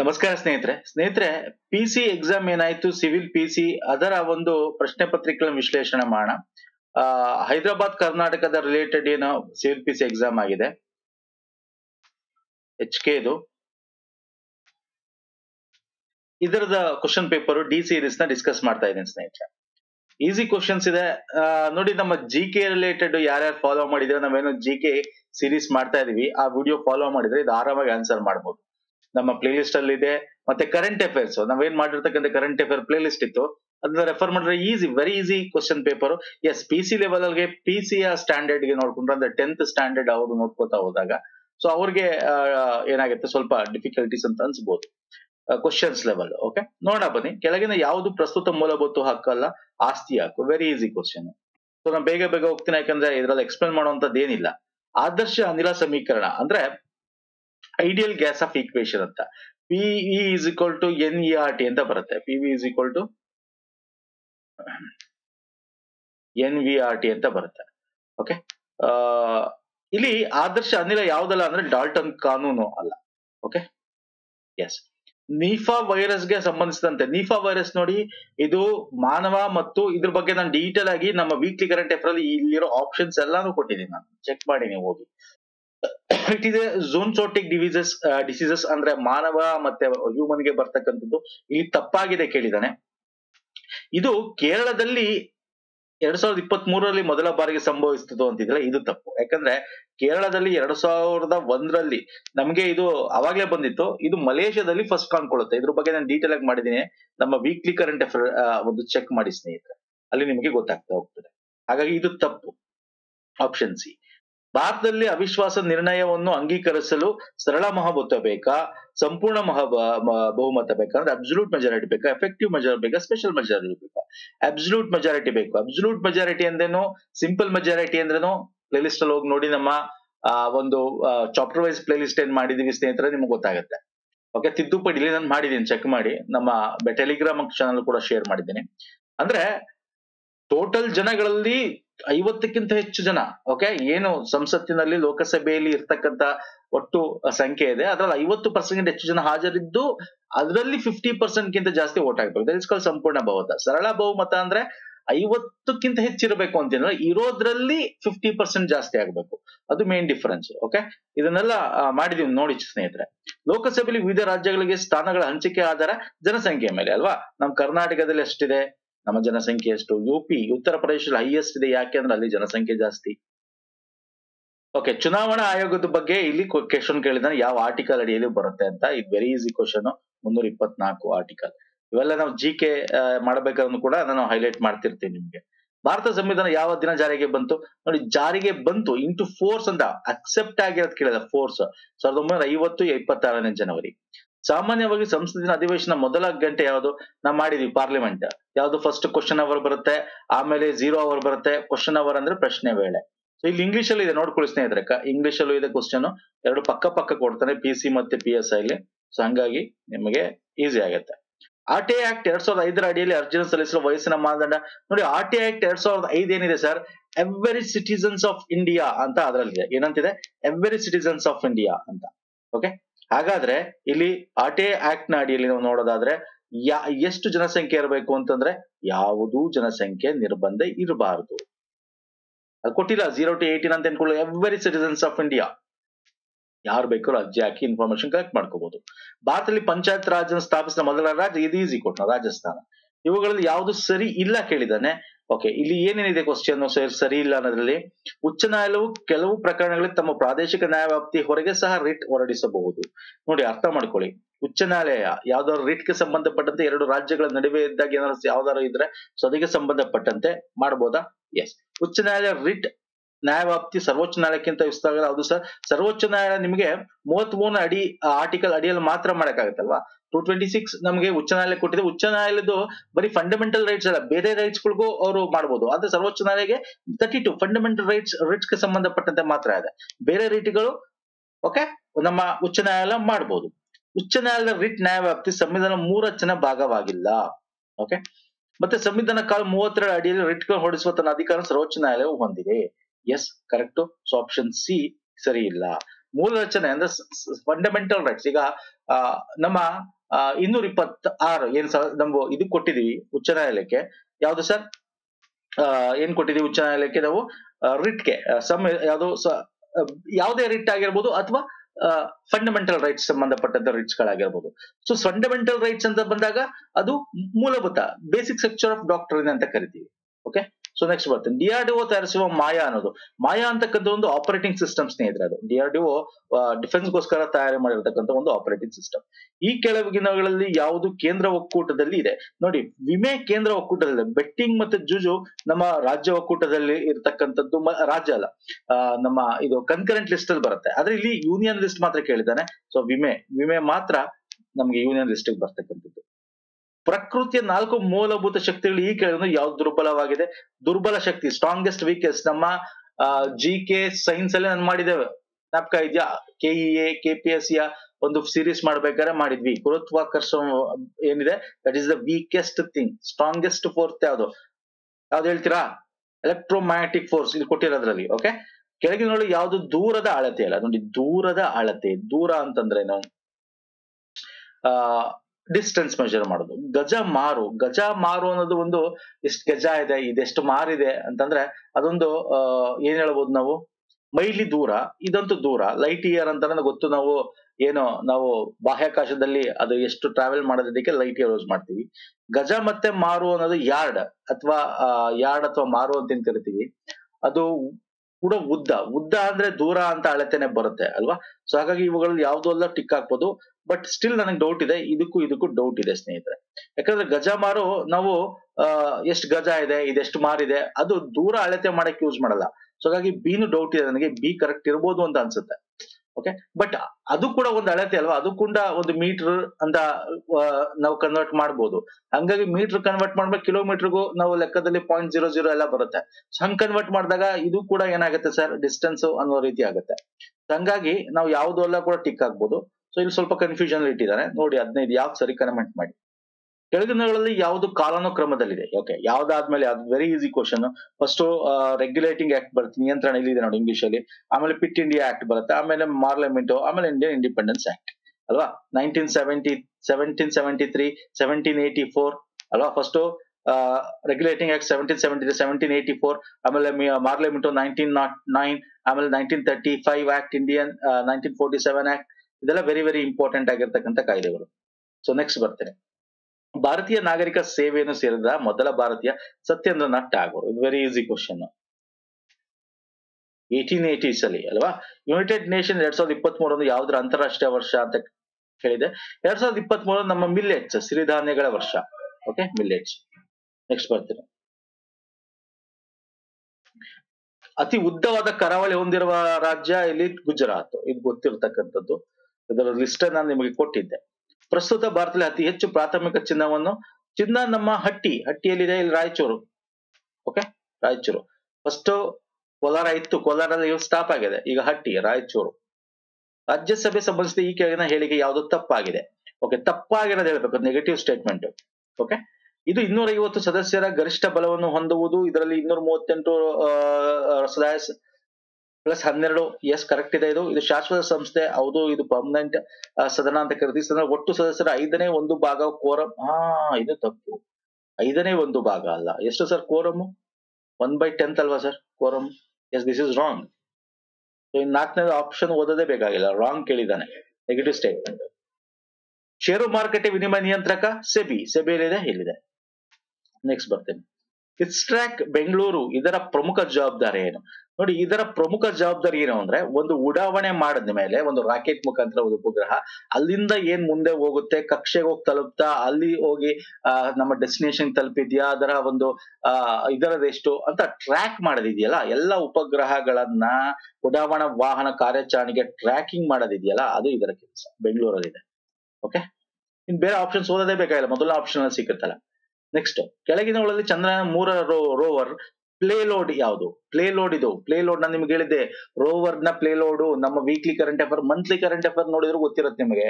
ನಮಸ್ಕಾರ ಸ್ನೇಹಿತರೆ. P C exam ಏನಾಯ್ತು, ಸಿವಿಲ್ ಪಿ ಸಿ, ಅದರ ಒಂದು ಪ್ರಶ್ನೆ ಪತ್ರಿಕೆಗಳನ್ನು ವಿಶ್ಲೇಷಣೆ ಮಾಡೋಣ. ಹೈದರಾಬಾದ್ ಕರ್ನಾಟಕದ ರಿಲೇಟೆಡ್ ಏನು ಸಿವಿಲ್ ಪಿ ಸಿ ಎಕ್ಸಾಮ್ ಆಗಿದೆ, ಎಚ್ ಕೆ ಇದು. ಇದರದ ಕ್ವಶನ್ ಪೇಪರ್ ಡಿ ಸೀರೀಸ್ ನ ಡಿಸ್ಕಸ್ ಮಾಡ್ತಾ ಇದ್ದೀನಿ ಸ್ನೇಹಿತರೆ. ಈಸಿ ಕ್ವಶನ್ಸ್ ಇದೆ ನೋಡಿ. ನಮ್ಮ ಜಿ ಕೆ ರಿಲೇಟೆಡ್ ಯಾರ್ಯಾರು ಫಾಲೋ ಮಾಡಿದ್ರೆ, ನಾವೇನು ಜಿ ಕೆ ಸೀರೀಸ್ ಮಾಡ್ತಾ ಇದೀವಿ, ಆ ವಿಡಿಯೋ ಫಾಲೋ ಮಾಡಿದ್ರೆ ಇದು ಆರಾಮಾಗಿ ಆನ್ಸರ್ ಮಾಡಬಹುದು. ನಮ್ಮ ಪ್ಲೇ ಲಿಸ್ಟ್ ಅಲ್ಲಿ ಇದೆ. ಮತ್ತೆ ಕರೆಂಟ್ ಅಫೇರ್ಸ್, ನಾವೇನ್ ಮಾಡಿರ್ತಕ್ಕಂಥ ಕರೆಂಟ್ ಅಫೇರ್ ಪ್ಲೇ ಲಿಸ್ಟ್ ಇತ್ತು, ಅದನ್ನ ರೆಫರ್ ಮಾಡಿದ್ರೆ easy, very easy question paper. S, P C level ಗೆ ಪಿ ಸಿ ಯ ಸ್ಟ್ಯಾಂಡರ್ಡ್ ಗೆ ನೋಡ್ಕೊಂಡ್ರೆ, ಅಂದ್ರೆ 10th standard ಅವರು ನೋಡ್ಕೋತಾ ಹೋದಾಗ ಸೊ ಅವ್ರಿಗೆ ಏನಾಗುತ್ತೆ ಸ್ವಲ್ಪ ಡಿಫಿಕಲ್ಟೀಸ್ ಅಂತ ಅನ್ಸ್ಬೋದು ಕ್ವಶನ್ಸ್ ಲೆವೆಲ್. ಓಕೆ, ನೋಡ ಬನ್ನಿ. ಕೆಳಗಿನ ಯಾವುದು ಪ್ರಸ್ತುತ ಮೂಲಭೂತ ಹಕ್ಕಲ್ಲ, ಆಸ್ತಿ ಹಕ್ಕು. Very easy question. ಸೊ ನಾನು ಬೇಗ ಬೇಗ ಹೋಗ್ತೀನಿ, ಯಾಕಂದ್ರೆ ಇದ್ರಲ್ಲಿ ಎಕ್ಸ್ಪ್ಲೇನ್ ಮಾಡುವಂತದ್ದು ಏನಿಲ್ಲ. ಆದರ್ಶ ಅನಿಲ ಸಮೀಕರಣ ಅಂದ್ರೆ ಐಡಿಯಲ್ ಗ್ಯಾಸ್ ಆಫ್ ಈಕ್ವೇಶನ್ ಅಂತ PE is equal to NERT ಅಂತ ಬರುತ್ತೆ. PV is equal to NVRT ಅಂತ ಬರುತ್ತೆ. ಓಕೆ, ಇಲ್ಲಿ ಆದರ್ಶ ಅನಿಲ ಯಾವ್ದಲ್ಲ ಅಂದ್ರೆ ಡಾಲ್ಟನ್ ಕಾನೂನು ಅಲ್ಲ. Okay, S. ನಿಫಾ ವೈರಸ್ಗೆ ಸಂಬಂಧಿಸಿದಂತೆ, ನಿಫಾ ವೈರಸ್ ನೋಡಿ, ಇದು ಮಾನವ ಮತ್ತು ಇದ್ರ ಬಗ್ಗೆ ನಾನು ಡೀಟೇಲ್ ಆಗಿ ನಮ್ಮ ವೀಕ್ಲಿ ಕರೆಂಟ್ ಅಫೇರ್ ಅಲ್ಲಿ ಇಲ್ಲಿರೋ ಆಪ್ಷನ್ಸ್ ಎಲ್ಲಾನು ಕೊಟ್ಟಿದ್ದೀನಿ, ನಾನು ಚೆಕ್ ಮಾಡಿ ನೀವು ಹೋಗಿ. It is a zoonotic diseases ಅಂದ್ರೆ ಮಾನವ ಮತ್ತೆ ಹ್ಯೂಮನ್ ಗೆ ಬರ್ತಕ್ಕಂಥದ್ದು. ಇಲ್ಲಿ ತಪ್ಪಾಗಿದೆ ಕೇಳಿದಾನೆ. ಇದು ಕೇರಳದಲ್ಲಿ 2023 ಮೊದಲ ಬಾರಿಗೆ ಸಂಭವಿಸ್ತಿತ್ತು ಅಂತಿದ್ರೆ ಇದು ತಪ್ಪು. ಯಾಕಂದ್ರೆ ಕೇರಳದಲ್ಲಿ 2001 ನಮ್ಗೆ ಇದು ಅವಾಗ್ಲೇ ಬಂದಿತ್ತು. ಇದು ಮಲೇಷ್ಯಾದಲ್ಲಿ ಫಸ್ಟ್ ಕಾಣ್ಕೊಳ್ಳುತ್ತೆ. ಇದ್ರ ಬಗ್ಗೆ ನಾನು ಡೀಟೇಲ್ ಆಗಿ ಮಾಡಿದೀನಿ, ನಮ್ಮ ವೀಕ್ಲಿ ಕರೆಂಟ್ ಅಫೇರ್ ಒಂದು ಚೆಕ್ ಮಾಡಿ ಸ್ನೇಹಿತರೆ, ಅಲ್ಲಿ ನಿಮಗೆ ಗೊತ್ತಾಗ್ತಾ ಹೋಗ್ತದೆ. ಹಾಗಾಗಿ ಇದು ತಪ್ಪು, ಆಪ್ಷನ್ ಸಿ. ಭಾರತದಲ್ಲಿ ಅವಿಶ್ವಾಸ ನಿರ್ಣಯವನ್ನು ಅಂಗೀಕರಿಸಲು ಸರಳ ಮಹಾಮತ ಬೇಕಾ, ಸಂಪೂರ್ಣ ಬಹುಮತ ಬೇಕಾ, ಅಂದ್ರೆ ಅಬ್ಸಲ್ಯೂಟ್ ಮೆಜಾರಿಟಿ ಬೇಕಾ, ಎಫೆಕ್ಟಿವ್ ಮೆಜಾರಿಟಿ ಬೇಕಾ, ಸ್ಪೆಷಲ್ ಮೆಜಾರಿಟಿ ಬೇಕಾ? ಅಬ್ಸಲ್ಯೂಟ್ ಮೆಜಾರಿಟಿ ಬೇಕು. ಅಬ್ಸಲ್ಯೂಟ್ ಮೆಜಾರಿಟಿ ಅಂದ್ರೇನು, ಸಿಂಪಲ್ ಮೆಜಾರಿಟಿ ಅಂದ್ರೇನು, ಪ್ಲೇ ಲಿಸ್ಟ್ ಅಲ್ಲಿ ಹೋಗಿ ನೋಡಿ, ನಮ್ಮ ಒಂದು ಚಾಪ್ಟರ್ ವೈಸ್ ಪ್ಲೇ ಲಿಸ್ಟ್ ಏನ್ ಮಾಡಿದೀವಿ ಸ್ನೇಹಿತರೆ, ನಿಮ್ಗೆ ಗೊತ್ತಾಗುತ್ತೆ. ಓಕೆ, ತಿದ್ದುಪಡಿಲಿ ನಾನು ಮಾಡಿದ್ದೀನಿ, ಚೆಕ್ ಮಾಡಿ, ನಮ್ಮ ಟೆಲಿಗ್ರಾಮ್ ಚಾನಲ್ ಕೂಡ ಶೇರ್ ಮಾಡಿದ್ದೀನಿ. ಅಂದ್ರೆ ಟೋಟಲ್ ಜನಗಳಲ್ಲಿ 50ಕ್ಕಿಂತ ಹೆಚ್ಚು ಜನ, ಓಕೆ, ಏನು ಸಂಸತ್ತಿನಲ್ಲಿ ಲೋಕಸಭೆಯಲ್ಲಿ ಇರ್ತಕ್ಕಂತ ಒಟ್ಟು ಸಂಖ್ಯೆ ಇದೆ, ಅದ್ರಲ್ಲಿ 50% ಹೆಚ್ಚು ಜನ ಹಾಜರಿದ್ದು, ಅದರಲ್ಲಿ 50%ಗಿಂತ ಜಾಸ್ತಿ ವೋಟ್ ಆಗ್ಬೇಕು. ದಟ್ ಇಸ್ ಕಾಲ್ಡ್ ಸಂಪೂರ್ಣ ಬಹುಮತ. ಸರಳ ಬಹುಮತ ಅಂದ್ರೆ 50ಕ್ಕಿಂತ ಹೆಚ್ಚಿರಬೇಕು ಅಂತಂದ್ರೆ ಇರೋದ್ರಲ್ಲಿ 50% ಜಾಸ್ತಿ ಆಗ್ಬೇಕು. ಅದು ಮೇನ್ ಡಿಫರೆನ್ಸ್. ಓಕೆ, ಇದನ್ನೆಲ್ಲ ಮಾಡಿದೀವಿ ನೋಡಿ ಸ್ನೇಹಿತರೆ. ಲೋಕಸಭೆಯಲ್ಲಿ ವಿವಿಧ ರಾಜ್ಯಗಳಿಗೆ ಸ್ಥಾನಗಳ ಹಂಚಿಕೆ ಆಧಾರ ಜನಸಂಖ್ಯೆ ಮೇಲೆ ಅಲ್ವಾ. ನಮ್ಮ ಕರ್ನಾಟಕದಲ್ಲಿ ಎಷ್ಟಿದೆ, ನಮ್ಮ ಜನಸಂಖ್ಯೆ ಎಷ್ಟು? ಯುಪಿ, ಉತ್ತರ ಪ್ರದೇಶದಲ್ಲಿ ಹೈಯೆಸ್ಟ್ ಇದೆ. ಯಾಕೆ ಅಂದ್ರೆ ಅಲ್ಲಿ ಜನಸಂಖ್ಯೆ ಜಾಸ್ತಿ. ಓಕೆ, ಚುನಾವಣಾ ಆಯೋಗದ ಬಗ್ಗೆ ಇಲ್ಲಿ ಕ್ವಶನ್ ಕೇಳಿದ್ರೆ ಯಾವ ಆರ್ಟಿಕಲ್ ಅಡಿಯಲ್ಲಿ ಬರುತ್ತೆ ಅಂತ. ಇದು ವೆರಿ ಈಸಿ ಕ್ವಶನ್, 324 ಆರ್ಟಿಕಲ್. ಇವೆಲ್ಲ ನಾವು ಜಿ ಕೆ ಮಾಡಬೇಕಾದ್ರೂ ಕೂಡ ನಾನು ಹೈಲೈಟ್ ಮಾಡ್ತಿರ್ತೀನಿ ನಿಮ್ಗೆ. ಭಾರತ ಸಂವಿಧಾನ ಯಾವ ದಿನ ಜಾರಿಗೆ ಬಂತು ನೋಡಿ, ಜಾರಿಗೆ ಬಂತು ಇಂಟು ಫೋರ್ಸ್ ಅಂತ ಅಕ್ಸೆಪ್ಟ್ ಆಗಿರೋದು ಕೇಳಿದ, ಫೋರ್ಸ್ 1950 January 26. ಸಾಮಾನ್ಯವಾಗಿ ಸಂಸತ್ತಿನ ಅಧಿವೇಶನ ಮೊದಲ ಗಂಟೆ ಯಾವುದು? ನಾವು ಮಾಡಿದೀವಿ ಪಾರ್ಲಿಮೆಂಟ್ ಯಾವ್ದು, ಫಸ್ಟ್ ಕ್ವಶನ್ ಅವರ್ ಬರುತ್ತೆ, ಆಮೇಲೆ 0 hour ಬರುತ್ತೆ. ಕ್ವಶನ್ ಅವರ್ ಅಂದ್ರೆ ಪ್ರಶ್ನೆ ವೇಳೆ. ಸೊ ಇಲ್ಲಿ ಇಂಗ್ಲಿಷ್ ಅಲ್ಲಿ ಇದೆ ನೋಡ್ಕೊಳ್ಳಿ ಸ್ನೇಹಿತರೆ, ಇಂಗ್ಲಿಷ್ ಅಲ್ಲೂ ಇದೆ ಕ್ವಶನ್. ಎರಡು ಪಕ್ಕ ಕೊಡ್ತಾನೆ, PC ಮತ್ತೆ PSI ಇಲ್ಲಿ. ಸೊ ಹಂಗಾಗಿ ನಿಮಗೆ ಈಸಿ ಆಗುತ್ತೆ. RTI Act 2005 ಅಡಿಯಲ್ಲಿ ಅರ್ಜಿಯನ್ನು ಸಲ್ಲಿಸಲು ವಯಸ್ಸಿನ ಮಾನದಂಡ ನೋಡಿ. RTI Act 2005 ಏನಿದೆ sir, every citizens of India ಅಂತ ಅದರಲ್ಲಿದೆ. ಏನಂತಿದೆ? ಎವ್ರಿ ಸಿಟಿಸನ್ಸ್ ಆಫ್ ಇಂಡಿಯಾ ಅಂತ. ಓಕೆ, ಹಾಗಾದ್ರೆ ಇಲ್ಲಿ RTI Act ನ ಅಡಿಯಲ್ಲಿ ನಾವು ನೋಡೋದಾದ್ರೆ ಎಷ್ಟು ಜನಸಂಖ್ಯೆ ಇರಬೇಕು ಅಂತಂದ್ರೆ ಯಾವುದೂ ಜನಸಂಖ್ಯೆ ನಿರ್ಬಂಧ ಇರಬಾರದು. ಅದು ಕೊಟ್ಟಿಲ್ಲ 0 to 18 ಅಂತ ಅನ್ಕೊಳ್ಳಿ. ಎವ್ರಿ ಸಿಟಿಸನ್ಸ್ ಆಫ್ ಇಂಡಿಯಾ, ಯಾರು ಬೇಕಾದ್ರೂ ಅರ್ಜಿ ಹಾಕಿ ಇನ್ಫಾರ್ಮೇಶನ್ ಕಲೆಕ್ಟ್ ಮಾಡ್ಕೋಬಹುದು. ಭಾರತದಲ್ಲಿ ಪಂಚಾಯತ್ ರಾಜ್ ಸ್ಥಾಪಿಸಿದ ಮೊದಲ ರಾಜ್ಯ ಇದು ಈಸಿ ಕೊಟ್ಟ ರಾಜಸ್ಥಾನ. ಇವುಗಳಲ್ಲಿ ಯಾವುದು ಸರಿ ಇಲ್ಲ ಕೇಳಿದಾನೆ. ಓಕೆ, ಇಲ್ಲಿ ಏನೇನಿದೆ ಕ್ವಶನ್ ಸರಿ ಇಲ್ಲ ಅನ್ನೋದ್ರಲ್ಲಿ, ಉಚ್ಚ ನ್ಯಾಯಾಲಯವು ಕೆಲವು ಪ್ರಕರಣಗಳಿಗೆ ತಮ್ಮ ಪ್ರಾದೇಶಿಕ ನ್ಯಾಯವ್ಯಾಪ್ತಿ ಹೊರಗೆ ಸಹ ರಿಟ್ ಹೊರಡಿಸಬಹುದು. ನೋಡಿ, ಅರ್ಥ ಮಾಡ್ಕೊಳ್ಳಿ, ಉಚ್ಚ ನ್ಯಾಯಾಲಯ ಯಾವ್ದಾದ್ರು ರಿಟ್ ಗೆ ಸಂಬಂಧಪಟ್ಟಂತೆ ಎರಡು ರಾಜ್ಯಗಳ ನಡುವೆ ಇದ್ದಾಗ ಏನಾದ್ರು ಯಾವ್ದಾರು ಇದ್ರೆ ಸೊ ಅದಕ್ಕೆ ಸಂಬಂಧಪಟ್ಟಂತೆ ಮಾಡ್ಬೋದಾ? ಎಸ್. ಉಚ್ಚ ನ್ಯಾಯಾಲಯ ರಿಟ್ ನ್ಯಾಯವ್ಯಾಪ್ತಿ ಸರ್ವೋಚ್ಚ ನ್ಯಾಯಾಲಯಕ್ಕಿಂತ ವಿಸ್ತರಿಸಲ್ಲ. ಅದು ಸರ್, ಸರ್ವೋಚ್ಚ ನ್ಯಾಯಾಲಯ ನಿಮಗೆ 33 article ಅಡಿಯಲ್ಲಿ ಮಾತ್ರ ಮಾಡಕ್ಕಾಗತ್ತಲ್ವಾ. 226 ನಮಗೆ ಉಚ್ಚ ನ್ಯಾಯಾಲಯ ಕೊಟ್ಟಿದೆ. ಉಚ್ಚ ನ್ಯಾಯಾಲಯದ್ದು ಬರೀ ಫಂಡಮೆಂಟಲ್ ರೈಟ್ಸ್ ಅಲ್ಲ, ಬೇರೆ ರೈಟ್ಸ್ ಗಳಿಗೂ ಅವರು ಮಾಡ್ಬೋದು. ಆದ್ರೆ ಸರ್ವೋಚ್ಚ ನ್ಯಾಯಾಲಯಕ್ಕೆ 32 ಫಂಡಮೆಂಟಲ್ ರೈಟ್ಸ್ಗೆ ಸಂಬಂಧಪಟ್ಟಂತೆ ಮಾತ್ರ ಇದೆ. ಬೇರೆ ರೀತಿಗಳು ಓಕೆ ನಮ್ಮ ಉಚ್ಚ ನ್ಯಾಯಾಲಯ ಮಾಡ್ಬೋದು. ಉಚ್ಚ ನ್ಯಾಯಾಲಯದ ರಿಟ್ ನ್ಯಾಯವ್ಯಾಪ್ತಿ ಸಂವಿಧಾನ 3th ಭಾಗವಾಗಿಲ್ಲ. ಓಕೆ, ಮತ್ತೆ ಸಂವಿಧಾನ ಕಾಲ 37 ಅಡಿಯಲ್ಲಿ ರಿಟ್ ಗಳು ಹೊರಡಿಸುವ ತನ್ನ ಅಧಿಕಾರ ಸರ್ವೋಚ್ಚ ನ್ಯಾಯಾಲಯವು ಹೊಂದಿದೆ. Yes, correct. So option C ಸರಿ ಇಲ್ಲ. ಮೂಲ ರಚನೆ ಅಂದ್ರೆ ಫಂಡಮೆಂಟಲ್ ರೈಟ್ಸ್. ಈಗ ನಮ್ಮ 226 ಏನ್ ನಮ್ಮ ಇದು ಕೊಟ್ಟಿದೀವಿ ಉಚ್ಚ ನ್ಯಾಯಾಲಯಕ್ಕೆ, ಯಾವ್ದು ಸರ್ ಏನ್ ಕೊಟ್ಟಿದೀವಿ ಉಚ್ಚ ನ್ಯಾಯಾಲಯಕ್ಕೆ ನಾವು ರಿಟ್ಗೆ ಸಮ್ ಯಾವ್ದು ಯಾವುದೇ ರಿಟ್ ಆಗಿರ್ಬೋದು ಅಥವಾ ಫಂಡಮೆಂಟಲ್ ರೈಟ್ಸ್ ಸಂಬಂಧಪಟ್ಟಂತ ರಿಟ್ಸ್ ಗಳಾಗಿರ್ಬೋದು. ಸೊ ಫಂಡಮೆಂಟಲ್ ರೈಟ್ಸ್ ಅಂತ ಬಂದಾಗ ಅದು ಮೂಲಭೂತ ಬೇಸಿಕ್ ಸ್ಟ್ರಕ್ಚರ್ ಆಫ್ ಡಾಕ್ಟ್ರಿನ್ ಅಂತ ಕರಿತೀವಿ. ಓಕೆ, ಸೊ ನೆಕ್ಸ್ಟ್ ಬರ್ತೇನೆ ಡಿಆರ್ಡಿಒ ತಯಾರಿಸುವ ಮಾಯಾ ಅನ್ನೋದು. ಮಾಯಾ ಅಂತಕ್ಕಂಥ ಒಂದು ಆಪರೇಟಿಂಗ್ ಸಿಸ್ಟಮ್ ಸ್ನೇಹಿತರೆ, ಅದು ಡಿಆರ್ಡಿಒ ಡಿಫೆನ್ಸ್ ಗೋಸ್ಕರ ತಯಾರಿ ಮಾಡಿರ್ತಕ್ಕಂಥ ಒಂದು ಆಪರೇಟಿಂಗ್ ಸಿಸ್ಟಮ್. ಈ ಕೆಳಗಿನಗಳಲ್ಲಿ ಯಾವುದು ಕೇಂದ್ರ ಒಕ್ಕೂಟದಲ್ಲಿ ಇದೆ ನೋಡಿ, ವಿಮೆ ಕೇಂದ್ರ ಒಕ್ಕೂಟದಲ್ಲಿ, ಬೆಟ್ಟಿಂಗ್ ಮತ್ತೆ ಜುಜು ನಮ್ಮ ರಾಜ್ಯ ಒಕ್ಕೂಟದಲ್ಲಿ ಇರತಕ್ಕಂಥದ್ದು, ರಾಜ್ಯ ಅಲ್ಲ ನಮ್ಮ ಇದು ಕನ್ಕರೆಂಟ್ ಲಿಸ್ಟ್ ಅಲ್ಲಿ ಬರುತ್ತೆ. ಆದ್ರೆ ಇಲ್ಲಿ ಯೂನಿಯನ್ ಲಿಸ್ಟ್ ಮಾತ್ರ ಕೇಳಿದ್ದಾನೆ. ಸೊ ವಿಮೆ ಮಾತ್ರ ನಮ್ಗೆ ಯೂನಿಯನ್ ಲಿಸ್ಟ್ ಬರ್ತಕ್ಕಂಥದ್ದು. ಪ್ರಕೃತಿಯ 4 ಮೂಲಭೂತ ಶಕ್ತಿಗಳು ಈ ಕೆಳಗಿನ ಯಾವ್ದು ದುರ್ಬಲವಾಗಿದೆ? ದುರ್ಬಲ ಶಕ್ತಿ ಸ್ಟ್ರಾಂಗೆಸ್ಟ್ ವೀಕೆಸ್ಟ್ ನಮ್ಮ GK ಸೈನ್ಸ್ ಅಲ್ಲೇ ನಾನು ಮಾಡಿದ್ದೇವೆ, ಜ್ಞಾಪಕ ಇದೆಯಾ? KEA KPSC ಒಂದು ಸೀರೀಸ್ ಮಾಡ್ಬೇಕಾದ್ರೆ ಮಾಡಿದ್ವಿ. ಗುರುತ್ವಾಕರ್ಷಣ ಏನಿದೆ that is the weakest thing. Strongest force ಯಾವ್ದು ಯಾವ್ದು ಹೇಳ್ತೀರಾ? ಎಲೆಕ್ಟ್ರೋಮ್ಯಾಗ್ನೆಟಿಕ್ ಫೋರ್ಸ್ ಇಲ್ಲಿ ಕೊಟ್ಟಿರೋದ್ರಲ್ಲಿ. ಓಕೆ, ಕೆಳಗಿನೊಳಗೆ ಯಾವ್ದು ದೂರದ ಅಳತೆ ಅಲ್ಲ ನೋಡಿ, ದೂರದ ಅಳತೆ. ದೂರ ಅಂತಂದ್ರೆ ನಾವು ಡಿಸ್ಟೆನ್ಸ್ ಮೆಜರ್ ಮಾಡೋದು. ಗಜ ಮಾರು ಅನ್ನೋದು ಒಂದು ಎಷ್ಟು ಗಜ ಇದೆ, ಇದೆಷ್ಟು ಮಾರಿದೆ ಅಂತಂದ್ರೆ ಅದೊಂದು ಏನ್ ಹೇಳ್ಬೋದು ನಾವು, ಮೈಲಿ ದೂರ. ಇದಂತೂ ದೂರ. ಲೈಟ್ ಇಯರ್ ಅಂತಂದ್ರೆ ಗೊತ್ತು ನಾವು, ಏನೋ ನಾವು ಬಾಹ್ಯಾಕಾಶದಲ್ಲಿ ಅದು ಎಷ್ಟು ಟ್ರಾವೆಲ್ ಮಾಡೋದಕ್ಕೆ ಲೈಟ್ ಇಯರ್ ಯೂಸ್ ಮಾಡ್ತೀವಿ. ಗಜ ಮತ್ತೆ ಮಾರು ಅನ್ನೋದು ಯಾರ್ಡ್ ಅಥವಾ ಮಾರು ಅಂತ ಏನ್ ಕರಿತೀವಿ. ಅದು ಕೂಡ ಉದ್ದ ಅಂದ್ರೆ ದೂರ ಅಂತ ಅಳತೆನೆ ಬರುತ್ತೆ ಅಲ್ವಾ? ಸೊ ಹಾಗಾಗಿ ಇವುಗಳಲ್ಲಿ ಯಾವ್ದು ಅಲ್ಲ ಟಿಕ್ ಹಾಕ್ಬೋದು. ಬಟ್ ಸ್ಟಿಲ್ ನನಗೆ ಡೌಟ್ ಇದೆ, ಇದಕ್ಕೂ ಡೌಟ್ ಇದೆ ಸ್ನೇಹಿತರೆ. ಯಾಕಂದ್ರೆ ಗಜ ಮಾರು ನಾವು ಎಷ್ಟು ಗಜ ಇದೆ, ಇದೆಷ್ಟು ಮಾರಿದೆ, ಅದು ದೂರ ಅಳತೆ ಮಾಡಕ್ಕೆ ಯೂಸ್ ಮಾಡಲ್ಲ. ಸೊ ಹಾಗಾಗಿ ಬಿನು ಡೌಟ್ ಇದೆ ನನಗೆ. ಬಿ ಕರೆಕ್ಟ್ ಇರ್ಬೋದು ಅಂತ ಅನ್ಸುತ್ತೆ. ಓಕೆ, ಬಟ್ ಅದು ಕೂಡ ಒಂದು ಅಳತೆ ಅಲ್ವಾ? ಅದು ಕೂಡ ಒಂದು ಮೀಟರ್ ಅಂತ ನಾವು ಕನ್ವರ್ಟ್ ಮಾಡ್ಬೋದು. ಹಂಗಾಗಿ ಮೀಟರ್ ಕನ್ವರ್ಟ್ ಮಾಡ್ಬೇಕು, ಕಿಲೋಮೀಟರ್ಗೂ ನಾವು ಲೆಕ್ಕದಲ್ಲಿ 0.00 ಎಲ್ಲ ಬರುತ್ತೆ. ಸೊ ಹಂಗ್ ಕನ್ವರ್ಟ್ ಮಾಡಿದಾಗ ಇದು ಕೂಡ ಏನಾಗುತ್ತೆ ಸರ್, ಡಿಸ್ಟೆನ್ಸ್ ಅನ್ನೋ ರೀತಿ ಆಗುತ್ತೆ. ಹಂಗಾಗಿ ನಾವು ಯಾವ್ದು ಎಲ್ಲ ಕೂಡ ಟಿಕ್ ಆಗ್ಬೋದು. ಸೊ ಇಲ್ಲಿ ಸ್ವಲ್ಪ ಕನ್ಫ್ಯೂಷನ್ ಇಟ್ಟಿದ್ದಾರೆ ನೋಡಿ, ಅದನ್ನ ಇದು ಯಾವ್ದು ಸರಿ ಕಮೆಂಟ್ ಮಾಡಿ. ಕೆಳಗಿನಗಳಲ್ಲಿ ಯಾವ್ದು ಕಾಲಾನುಕ್ರಮದಲ್ಲಿದೆ? ಓಕೆ, ಯಾವ್ದಾದ್ಮೇಲೆ ಯಾವ್ದು? Very easy question. First regulating act ಬರುತ್ತೆ, ನಿಯಂತ್ರಣ ಇಲ್ಲಿ ಇದೆ ನೋಡಿ ಇಂಗ್ಲಿಷ್ ಅಲ್ಲಿ. ಆಮೇಲೆ ಪಿಟ್ ಇಂಡಿಯಾ ಆಕ್ಟ್ ಬರುತ್ತೆ, ಆಮೇಲೆ ಪಾರ್ಲಿಮೆಂಟ್, ಆಮೇಲೆ ಇಂಡಿಯನ್ ಇಂಡಿಪೆಂಡೆನ್ಸ್ ಆಕ್ಟ್ ಅಲ್ವಾ? 1970, 1773, 1784 ಅಲ್ವಾ? ಫಸ್ಟ್ ರೆಗ್ಯುಲೇಟಿಂಗ್ ಆಕ್ಟ್ 1773, 1784, ಆಮೇಲೆ ಪಾರ್ಲಿಮೆಂಟ್ 1909, ಆಮೇಲೆ 1935 ಆಕ್ಟ್, ಇಂಡಿಯನ್ 1947 ಆಕ್ಟ್. ಇದೆಲ್ಲ ವೆರಿ ವೆರಿ ಇಂಪಾರ್ಟೆಂಟ್ ಆಗಿರ್ತಕ್ಕಂಥ ಕಾಯ್ದೆಗಳು. ಸೊ ನೆಕ್ಸ್ಟ್ ಬರ್ತೇನೆ, ಭಾರತೀಯ ನಾಗರಿಕ ಸೇವೆಯನ್ನು ಸೇರಿದ ಮೊದಲ ಭಾರತೀಯ ಸತ್ಯೇಂದ್ರನಾಥ್ ಟ್ಯಾಗೋರ್. ಇದು ವೆರಿ ಈಸಿ ಕ್ವಶನ್. 1880s ಅಲ್ಲಿ ಅಲ್ವಾ ಯುನೈಟೆಡ್ ನೇಷನ್ 2023 ಯಾವ್ದ್ರ ಅಂತಾರಾಷ್ಟ್ರೀಯ ವರ್ಷ ಅಂತ ಹೇಳಿದೆ. 2023 ನಮ್ಮ ಮಿಲ್ಲೆಟ್ಸ್ ಸಿರಿಧಾನ್ಯಗಳ ವರ್ಷ. Okay, millets. ನೆಕ್ಸ್ಟ್ ಬರ್ತೀನಿ, ಅತಿ ಉದ್ದವಾದ ಕರಾವಳಿ ಹೊಂದಿರುವ ರಾಜ್ಯ ಇಲ್ಲಿ ಗುಜರಾತ್. ಇದು ಗೊತ್ತಿರತಕ್ಕಂಥದ್ದು, ಇದರ ಲಿಸ್ಟ್ ನಾನು ನಿಮಗೆ ಕೊಟ್ಟಿದ್ದೆ. ಪ್ರಸ್ತುತ ಭಾರತದಲ್ಲಿ ಅತಿ ಹೆಚ್ಚು ಪ್ರಾಥಮಿಕ ಚಿನ್ನ ನಮ್ಮ ಹಟ್ಟಿಯಲ್ಲಿದೆ, ಇಲ್ಲಿ ರಾಯಚೂರು. ಓಕೆ, ರಾಯಚೂರು. ಫಸ್ಟ್ ಕೋಲಾರ ಇತ್ತು, ಕೋಲಾರಲ್ಲಿ ಸ್ಟಾಪ್ ಆಗಿದೆ, ಈಗ ಹಟ್ಟಿ ರಾಯಚೂರು. ರಾಜ್ಯಸಭೆ ಸಂಬಂಧಿಸಿದ ಈ ಕೆಳಗಿನ ಹೇಳಿಕೆ ಯಾವುದು ತಪ್ಪಾಗಿದೆ? ಓಕೆ, ತಪ್ಪಾಗಿರೋದು ಹೇಳ್ಬೇಕು, ನೆಗೆಟಿವ್ ಸ್ಟೇಟ್ಮೆಂಟ್. ಓಕೆ, ಇದು 250 ಸದಸ್ಯರ ಗರಿಷ್ಠ ಬಲವನ್ನು ಹೊಂದುವುದು. ಇದರಲ್ಲಿ 238 +12 ಎಸ್ ಕರೆಕ್ಟ್ ಇದೆ. ಇದು ಶಾಶ್ವತ ಸಂಸ್ಥೆ ಹೌದು, ಇದು ಪರ್ಮನೆಂಟ್ ಸದನ ಅಂತ ಕರೆದಿಸ್ತಾನೆ. ಒಟ್ಟು ಸದಸ್ಯರ 1/5 ಭಾಗ ಕೋರಂ. ಇದು ತಪ್ಪು, 1/5 ಭಾಗ ಅಲ್ಲ. ಎಷ್ಟು ಸರ್ ಕೋರಮ್? 1/10 ಅಲ್ವಾ sir quorum? Yes, this is wrong. So in 4ನೇದು ಆಪ್ಷನ್ ಓದೋದೇ ಬೇಕಾಗಿಲ್ಲ, ರಾಂಗ್ ಕೇಳಿದಾನೆ, ನೆಗೆಟಿವ್ ಸ್ಟೇಟ್ಮೆಂಟ್. ಷೇರು ಮಾರುಕಟ್ಟೆ ವಿನಿಮಯ ನಿಯಂತ್ರಕ ಸೆಬಿಯಲ್ಲಿದೆ, ಇಲ್ಲಿದೆ. ನೆಕ್ಸ್ಟ್ ಬರ್ತೇನೆ, ಇಸ್ಟ್ರಾಕ್ ಬೆಂಗಳೂರು ಇದರ ಪ್ರಮುಖ ಜವಾಬ್ದಾರಿ ಏನು ನೋಡಿ? ಇದರ ಪ್ರಮುಖ ಜವಾಬ್ದಾರಿ ಏನು ಅಂದ್ರೆ, ಒಂದು ಉಡಾವಣೆ ಮಾಡಿದ ಮೇಲೆ ಒಂದು ರಾಕೆಟ್ ಮುಖಾಂತರ ಒಂದು ಉಪಗ್ರಹ ಅಲ್ಲಿಂದ ಏನ್ ಮುಂದೆ ಹೋಗುತ್ತೆ, ಕಕ್ಷೆಗೆ ಹೋಗಿ ತಲುಪ್ತಾ, ಅಲ್ಲಿ ಹೋಗಿ ನಮ್ಮ ಡೆಸ್ಟಿನೇಷನ್ ತಲುಪಿದ್ಯಾ, ಅದರ ಒಂದು ಇದರದೆಷ್ಟು ಅಂತ ಟ್ರ್ಯಾಕ್ ಮಾಡೋದಿದೆಯಲ್ಲ, ಎಲ್ಲ ಉಪಗ್ರಹಗಳನ್ನ ಉಡಾವಣಾ ವಾಹನ ಕಾರ್ಯಾಚರಣೆಗೆ ಟ್ರ್ಯಾಕಿಂಗ್ ಮಾಡೋದಿದೆಯಲ್ಲ, ಅದು ಇದರ ಕೆಲಸ, ಬೆಂಗಳೂರಲ್ಲಿದೆ. ಓಕೆ, ಇನ್ ಬೇರೆ ಆಪ್ಷನ್ಸ್ ಓದೋದೇ ಬೇಕಾಗಿಲ್ಲ, ಮೊದಲ ಆಪ್ಷನ್ ಅಲ್ಲಿ ಸಿಕ್ಕತ್ತಲ್ಲ. ನೆಕ್ಸ್ಟ್, ಕೆಳಗಿನಗಳಲ್ಲಿ ಚಂದ್ರಯಾನ 3 ರೋವರ್ ಪ್ಲೇಲೋಡ್ ಯಾವುದು? ಪ್ಲೇಲೋಡ್ ನಾನು ನಿಮ್ಗೆ ಹೇಳಿದ್ದೆ, ರೋವರ್ ನ ಪ್ಲೇಲೋಡು ನಮ್ಮ weekly current affair, monthly current affair ನೋಡಿದ್ರು ಗೊತ್ತಿರುತ್ತೆ ನಿಮಗೆ,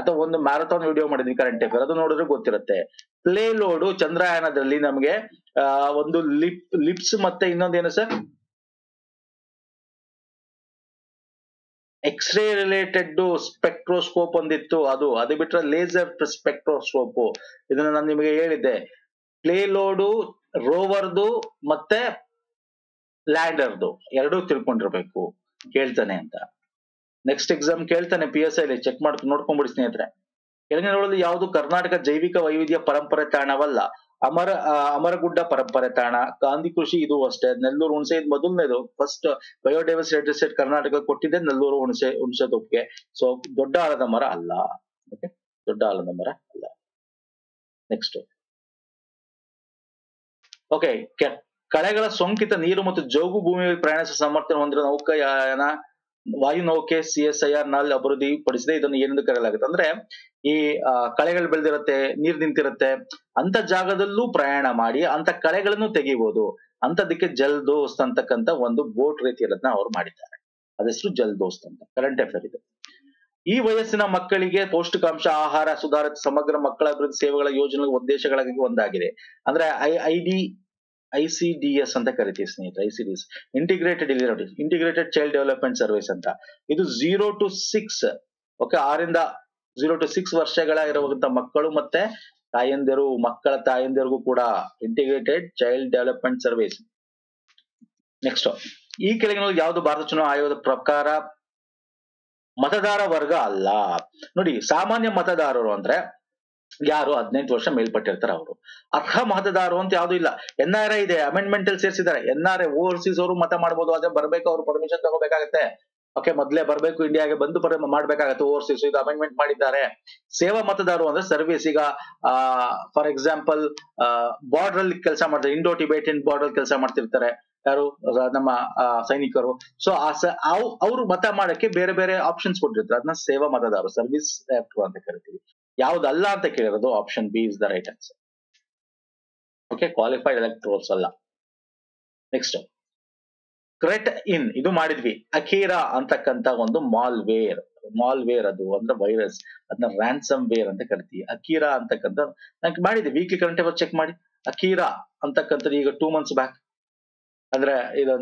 ಅಥವಾ ಒಂದು ಮ್ಯಾರಥಾನ್ ವಿಡಿಯೋ ಮಾಡಿದ್ವಿ ಕರೆಂಟ್ ಅಫೇರ್, ಅದು ನೋಡಿದ್ರು ಗೊತ್ತಿರುತ್ತೆ. ಪ್ಲೇಲೋಡು ಚಂದ್ರಯಾನದಲ್ಲಿ ನಮ್ಗೆ ಒಂದು ಲಿಪ್ಸ್ ಮತ್ತೆ ಇನ್ನೊಂದೇನು ಸರ್ ಎಕ್ಸ್ರೇ ರಿಲೇಟೆಡ್ ಸ್ಪೆಕ್ಟ್ರೋಸ್ಕೋಪ್ ಒಂದಿತ್ತು, ಅದು ಬಿಟ್ರೆ ಲೇಸರ್ ಸ್ಪೆಕ್ಟ್ರೋಸ್ಕೋಪ್. ಇದನ್ನ ನಾನು ನಿಮಗೆ ಹೇಳಿದ್ದೆ. ಪ್ಲೇಲೋಡು, ರೋವರ್ದು ಮತ್ತೆ ಲ್ಯಾಂಡರ್ದು ಎರಡೂ ತಿಳ್ಕೊಂಡಿರ್ಬೇಕು, ಕೇಳ್ತಾನೆ ಅಂತ. ನೆಕ್ಸ್ಟ್ ಎಕ್ಸಾಮ್ ಕೇಳ್ತಾನೆ, PSI ಚೆಕ್ ಮಾಡ್ಕೊಂಡು ನೋಡ್ಕೊಂಡ್ಬಿಡಿ ಸ್ನೇಹಿತರೆ. ಕೆಳಗಿನ ನೋಡಲು ಯಾವುದು ಕರ್ನಾಟಕ ಜೈವಿಕ ವೈವಿಧ್ಯ ಪರಂಪರೆ ತಾಣವಲ್ಲ, ಅಮರಗುಡ್ಡ ಪರಂಪರೆ ತಾಣ. ಗಾಂಧಿ ಕೃಷಿ ಇದು ಅಷ್ಟೇ. ನೆಲ್ಲೂರು ಹುಣಸೆ ಇದು ಮೊದಲನೇದು, ಫಸ್ಟ್ ಬಯೋಡೈವರ್ಸಿಟಿ ರಿಸರ್ಚ್ ಕರ್ನಾಟಕ ಕೊಟ್ಟಿದೆ ನೆಲ್ಲೂರು ಹುಣಸೆ ತೊಪ್ಪಿಗೆ. ಸೊ ದೊಡ್ಡ ಆಲದ ಮರ ಅಲ್ಲ, ಓಕೆ, ದೊಡ್ಡ ಆಲದ ಮರ ಅಲ್ಲ. ನೆಕ್ಸ್ಟ್, ಓಕೆ, ಕಳೆಗಳ ಸೋಂಕಿತ ನೀರು ಮತ್ತು ಜೋಗು ಭೂಮಿಯಲ್ಲಿ ಪ್ರಯಾಣಿಸುವ ಸಾಮರ್ಥ್ಯ ಹೊಂದಿರುವ ನೌಕಾಯಾನ ವಾಯುನೌಕೆ CSIR ನಲ್ಲಿ ಅಭಿವೃದ್ಧಿ ಪಡಿಸಿದೆ. ಇದನ್ನು ಏನೆಂದು ಕರೆಯಲಾಗುತ್ತೆ ಅಂದ್ರೆ, ಈ ಕಳೆಗಳು ಬೆಳೆದಿರತ್ತೆ, ನೀರ್ ನಿಂತಿರತ್ತೆ, ಅಂತ ಜಾಗದಲ್ಲೂ ಪ್ರಯಾಣ ಮಾಡಿ ಅಂತ ಕಳೆಗಳನ್ನು ತೆಗಿಬಹುದು. ಅಂತದಕ್ಕೆ ಜಲ್ ದೋಸ್ತ್ ಅಂತಕ್ಕಂಥ ಒಂದು ಬೋಟ್ ರೀತಿ ಇರೋದನ್ನ ಅವ್ರು ಮಾಡಿದ್ದಾರೆ. ಅದೆಷ್ಟು ಜಲ್ ದೋಸ್ತ್ ಅಂತ ಕರೆಂಟ್ ಅಫೇರ್ ಇದೆ. ಈ ವಯಸ್ಸಿನ ಮಕ್ಕಳಿಗೆ ಪೌಷ್ಟಿಕಾಂಶ ಆಹಾರ ಸುಧಾರಿತ ಸಮಗ್ರ ಮಕ್ಕಳ ಅಭಿವೃದ್ಧಿ ಸೇವೆಗಳ ಯೋಜನೆ ಉದ್ದೇಶಗಳಾಗಿ ಒಂದಾಗಿದೆ. ಅಂದ್ರೆ ICDS ಅಂತ ಕರಿತೀವಿ ಸ್ನೇಹಿತರೆ. ICDS ಇಂಟಿಗ್ರೇಟೆಡ್, ಇಲ್ಲಿ ನೋಡಿ, ಇಂಟಿಗ್ರೇಟೆಡ್ ಚೈಲ್ಡ್ ಡೆವಲಪ್ಮೆಂಟ್ ಸರ್ವಿಸ್ ಅಂತ. ಇದು 0 to 6, ಓಕೆ, 6 ವರ್ಷಗಳ ಇರುವಂತ ಮಕ್ಕಳು ಮತ್ತೆ ತಾಯಂದಿರು, ಮಕ್ಕಳ ತಾಯಂದಿರಿಗೂ ಕೂಡ integrated child development service. Next, ಈ ಕೆಳಗಿನ ಯಾವುದು ಭಾರತ ಚುನಾವಣಾ ಆಯೋಗದ ಪ್ರಕಾರ ಮತದಾರ ವರ್ಗ ಅಲ್ಲ. ನೋಡಿ, ಸಾಮಾನ್ಯ ಮತದಾರರು ಅಂದ್ರೆ ಯಾರು 18 ವರ್ಷ ಮೇಲ್ಪಟ್ಟಿರ್ತಾರೆ ಅವರು. ಅರ್ಹ ಮತದಾರರು ಅಂತ ಯಾವ್ದು ಇಲ್ಲ. NRI ಇದೆ, ಅಮೆಂಡ್ಮೆಂಟ್ ಅಲ್ಲಿ ಸೇರಿಸಿದ್ದಾರೆ. NRI ಓವರ್ಸೀಸ್ ಅವರು ಮತ ಮಾಡಬಹುದು, ಆದ್ರೆ ಬರ್ಬೇಕು, ಅವ್ರು ಪರ್ಮಿಷನ್ ತಗೋಬೇಕಾಗತ್ತೆ. ಓಕೆ, ಮೊದ್ಲೇ ಬರ್ಬೇಕು, ಇಂಡಿಯಾಗೆ ಬಂದು ಮಾಡ್ಬೇಕಾಗತ್ತೆ ಓವರ್ಸೀಸ್. ಇದು ಅಮೆಂಡ್ಮೆಂಟ್ ಮಾಡಿದ್ದಾರೆ. ಸೇವಾ ಮತದಾರರು ಅಂದ್ರೆ ಸರ್ವಿಸ್. ಈಗ ಫಾರ್ ಎಕ್ಸಾಂಪಲ್ ಬಾರ್ಡರ್ ಅಲ್ಲಿ ಕೆಲಸ ಮಾಡ್ತಾರೆ, ಇಂಡೋ ಟಿಬೇಟಿಯನ್ ಬಾರ್ಡರ್ ಕೆಲಸ ಮಾಡ್ತಿರ್ತಾರೆ ಯಾರು ನಮ್ಮ ಸೈನಿಕರು. ಸೊ ಅವ್ರು ಮತ ಮಾಡಕ್ಕೆ ಬೇರೆ ಬೇರೆ ಆಪ್ಷನ್ಸ್ ಕೊಟ್ಟಿರ್ತಾರೆ. ಅದನ್ನ ಸೇವಾ ಮತದಾರರು, ಸರ್ವಿಸ್ ಅಂತ ಕರಿತೀವಿ. ಯಾವ್ದಲ್ಲ ಅಂತ ಕೇಳಿರೋದು option B is the right answer. Okay, qualified electorals ಅಲ್ಲ. ನೆಕ್ಸ್ಟ್, ಕ್ರೆಟ್ ಇನ್ ಇದು ಮಾಡಿದ್ವಿ. ಅಕೀರಾ ಅಂತಕ್ಕಂತ ಒಂದು ಮಾಲ್ವೇರ್ ಅದು ಅಂದ್ರೆ ವೈರಸ್, ಅದನ್ನ ರ್ಯಾನ್ಸಮ್ ವೇರ್ ಅಂತ ಕರಿತೀವಿ. ಅಕೀರಾ ಅಂತಕ್ಕಂಥ ನಂಗೆ ಮಾಡಿದ್ವಿ, ವೀಕ್ಲಿ ಕರೆಂಟ್ ಅಫೇರ್ಸ್ ಚೆಕ್ ಮಾಡಿ. ಅಕೀರಾ ಅಂತಕ್ಕಂಥದ್ದು ಈಗ 2 months ಬ್ಯಾಕ್, ಅಂದ್ರೆ ಇದು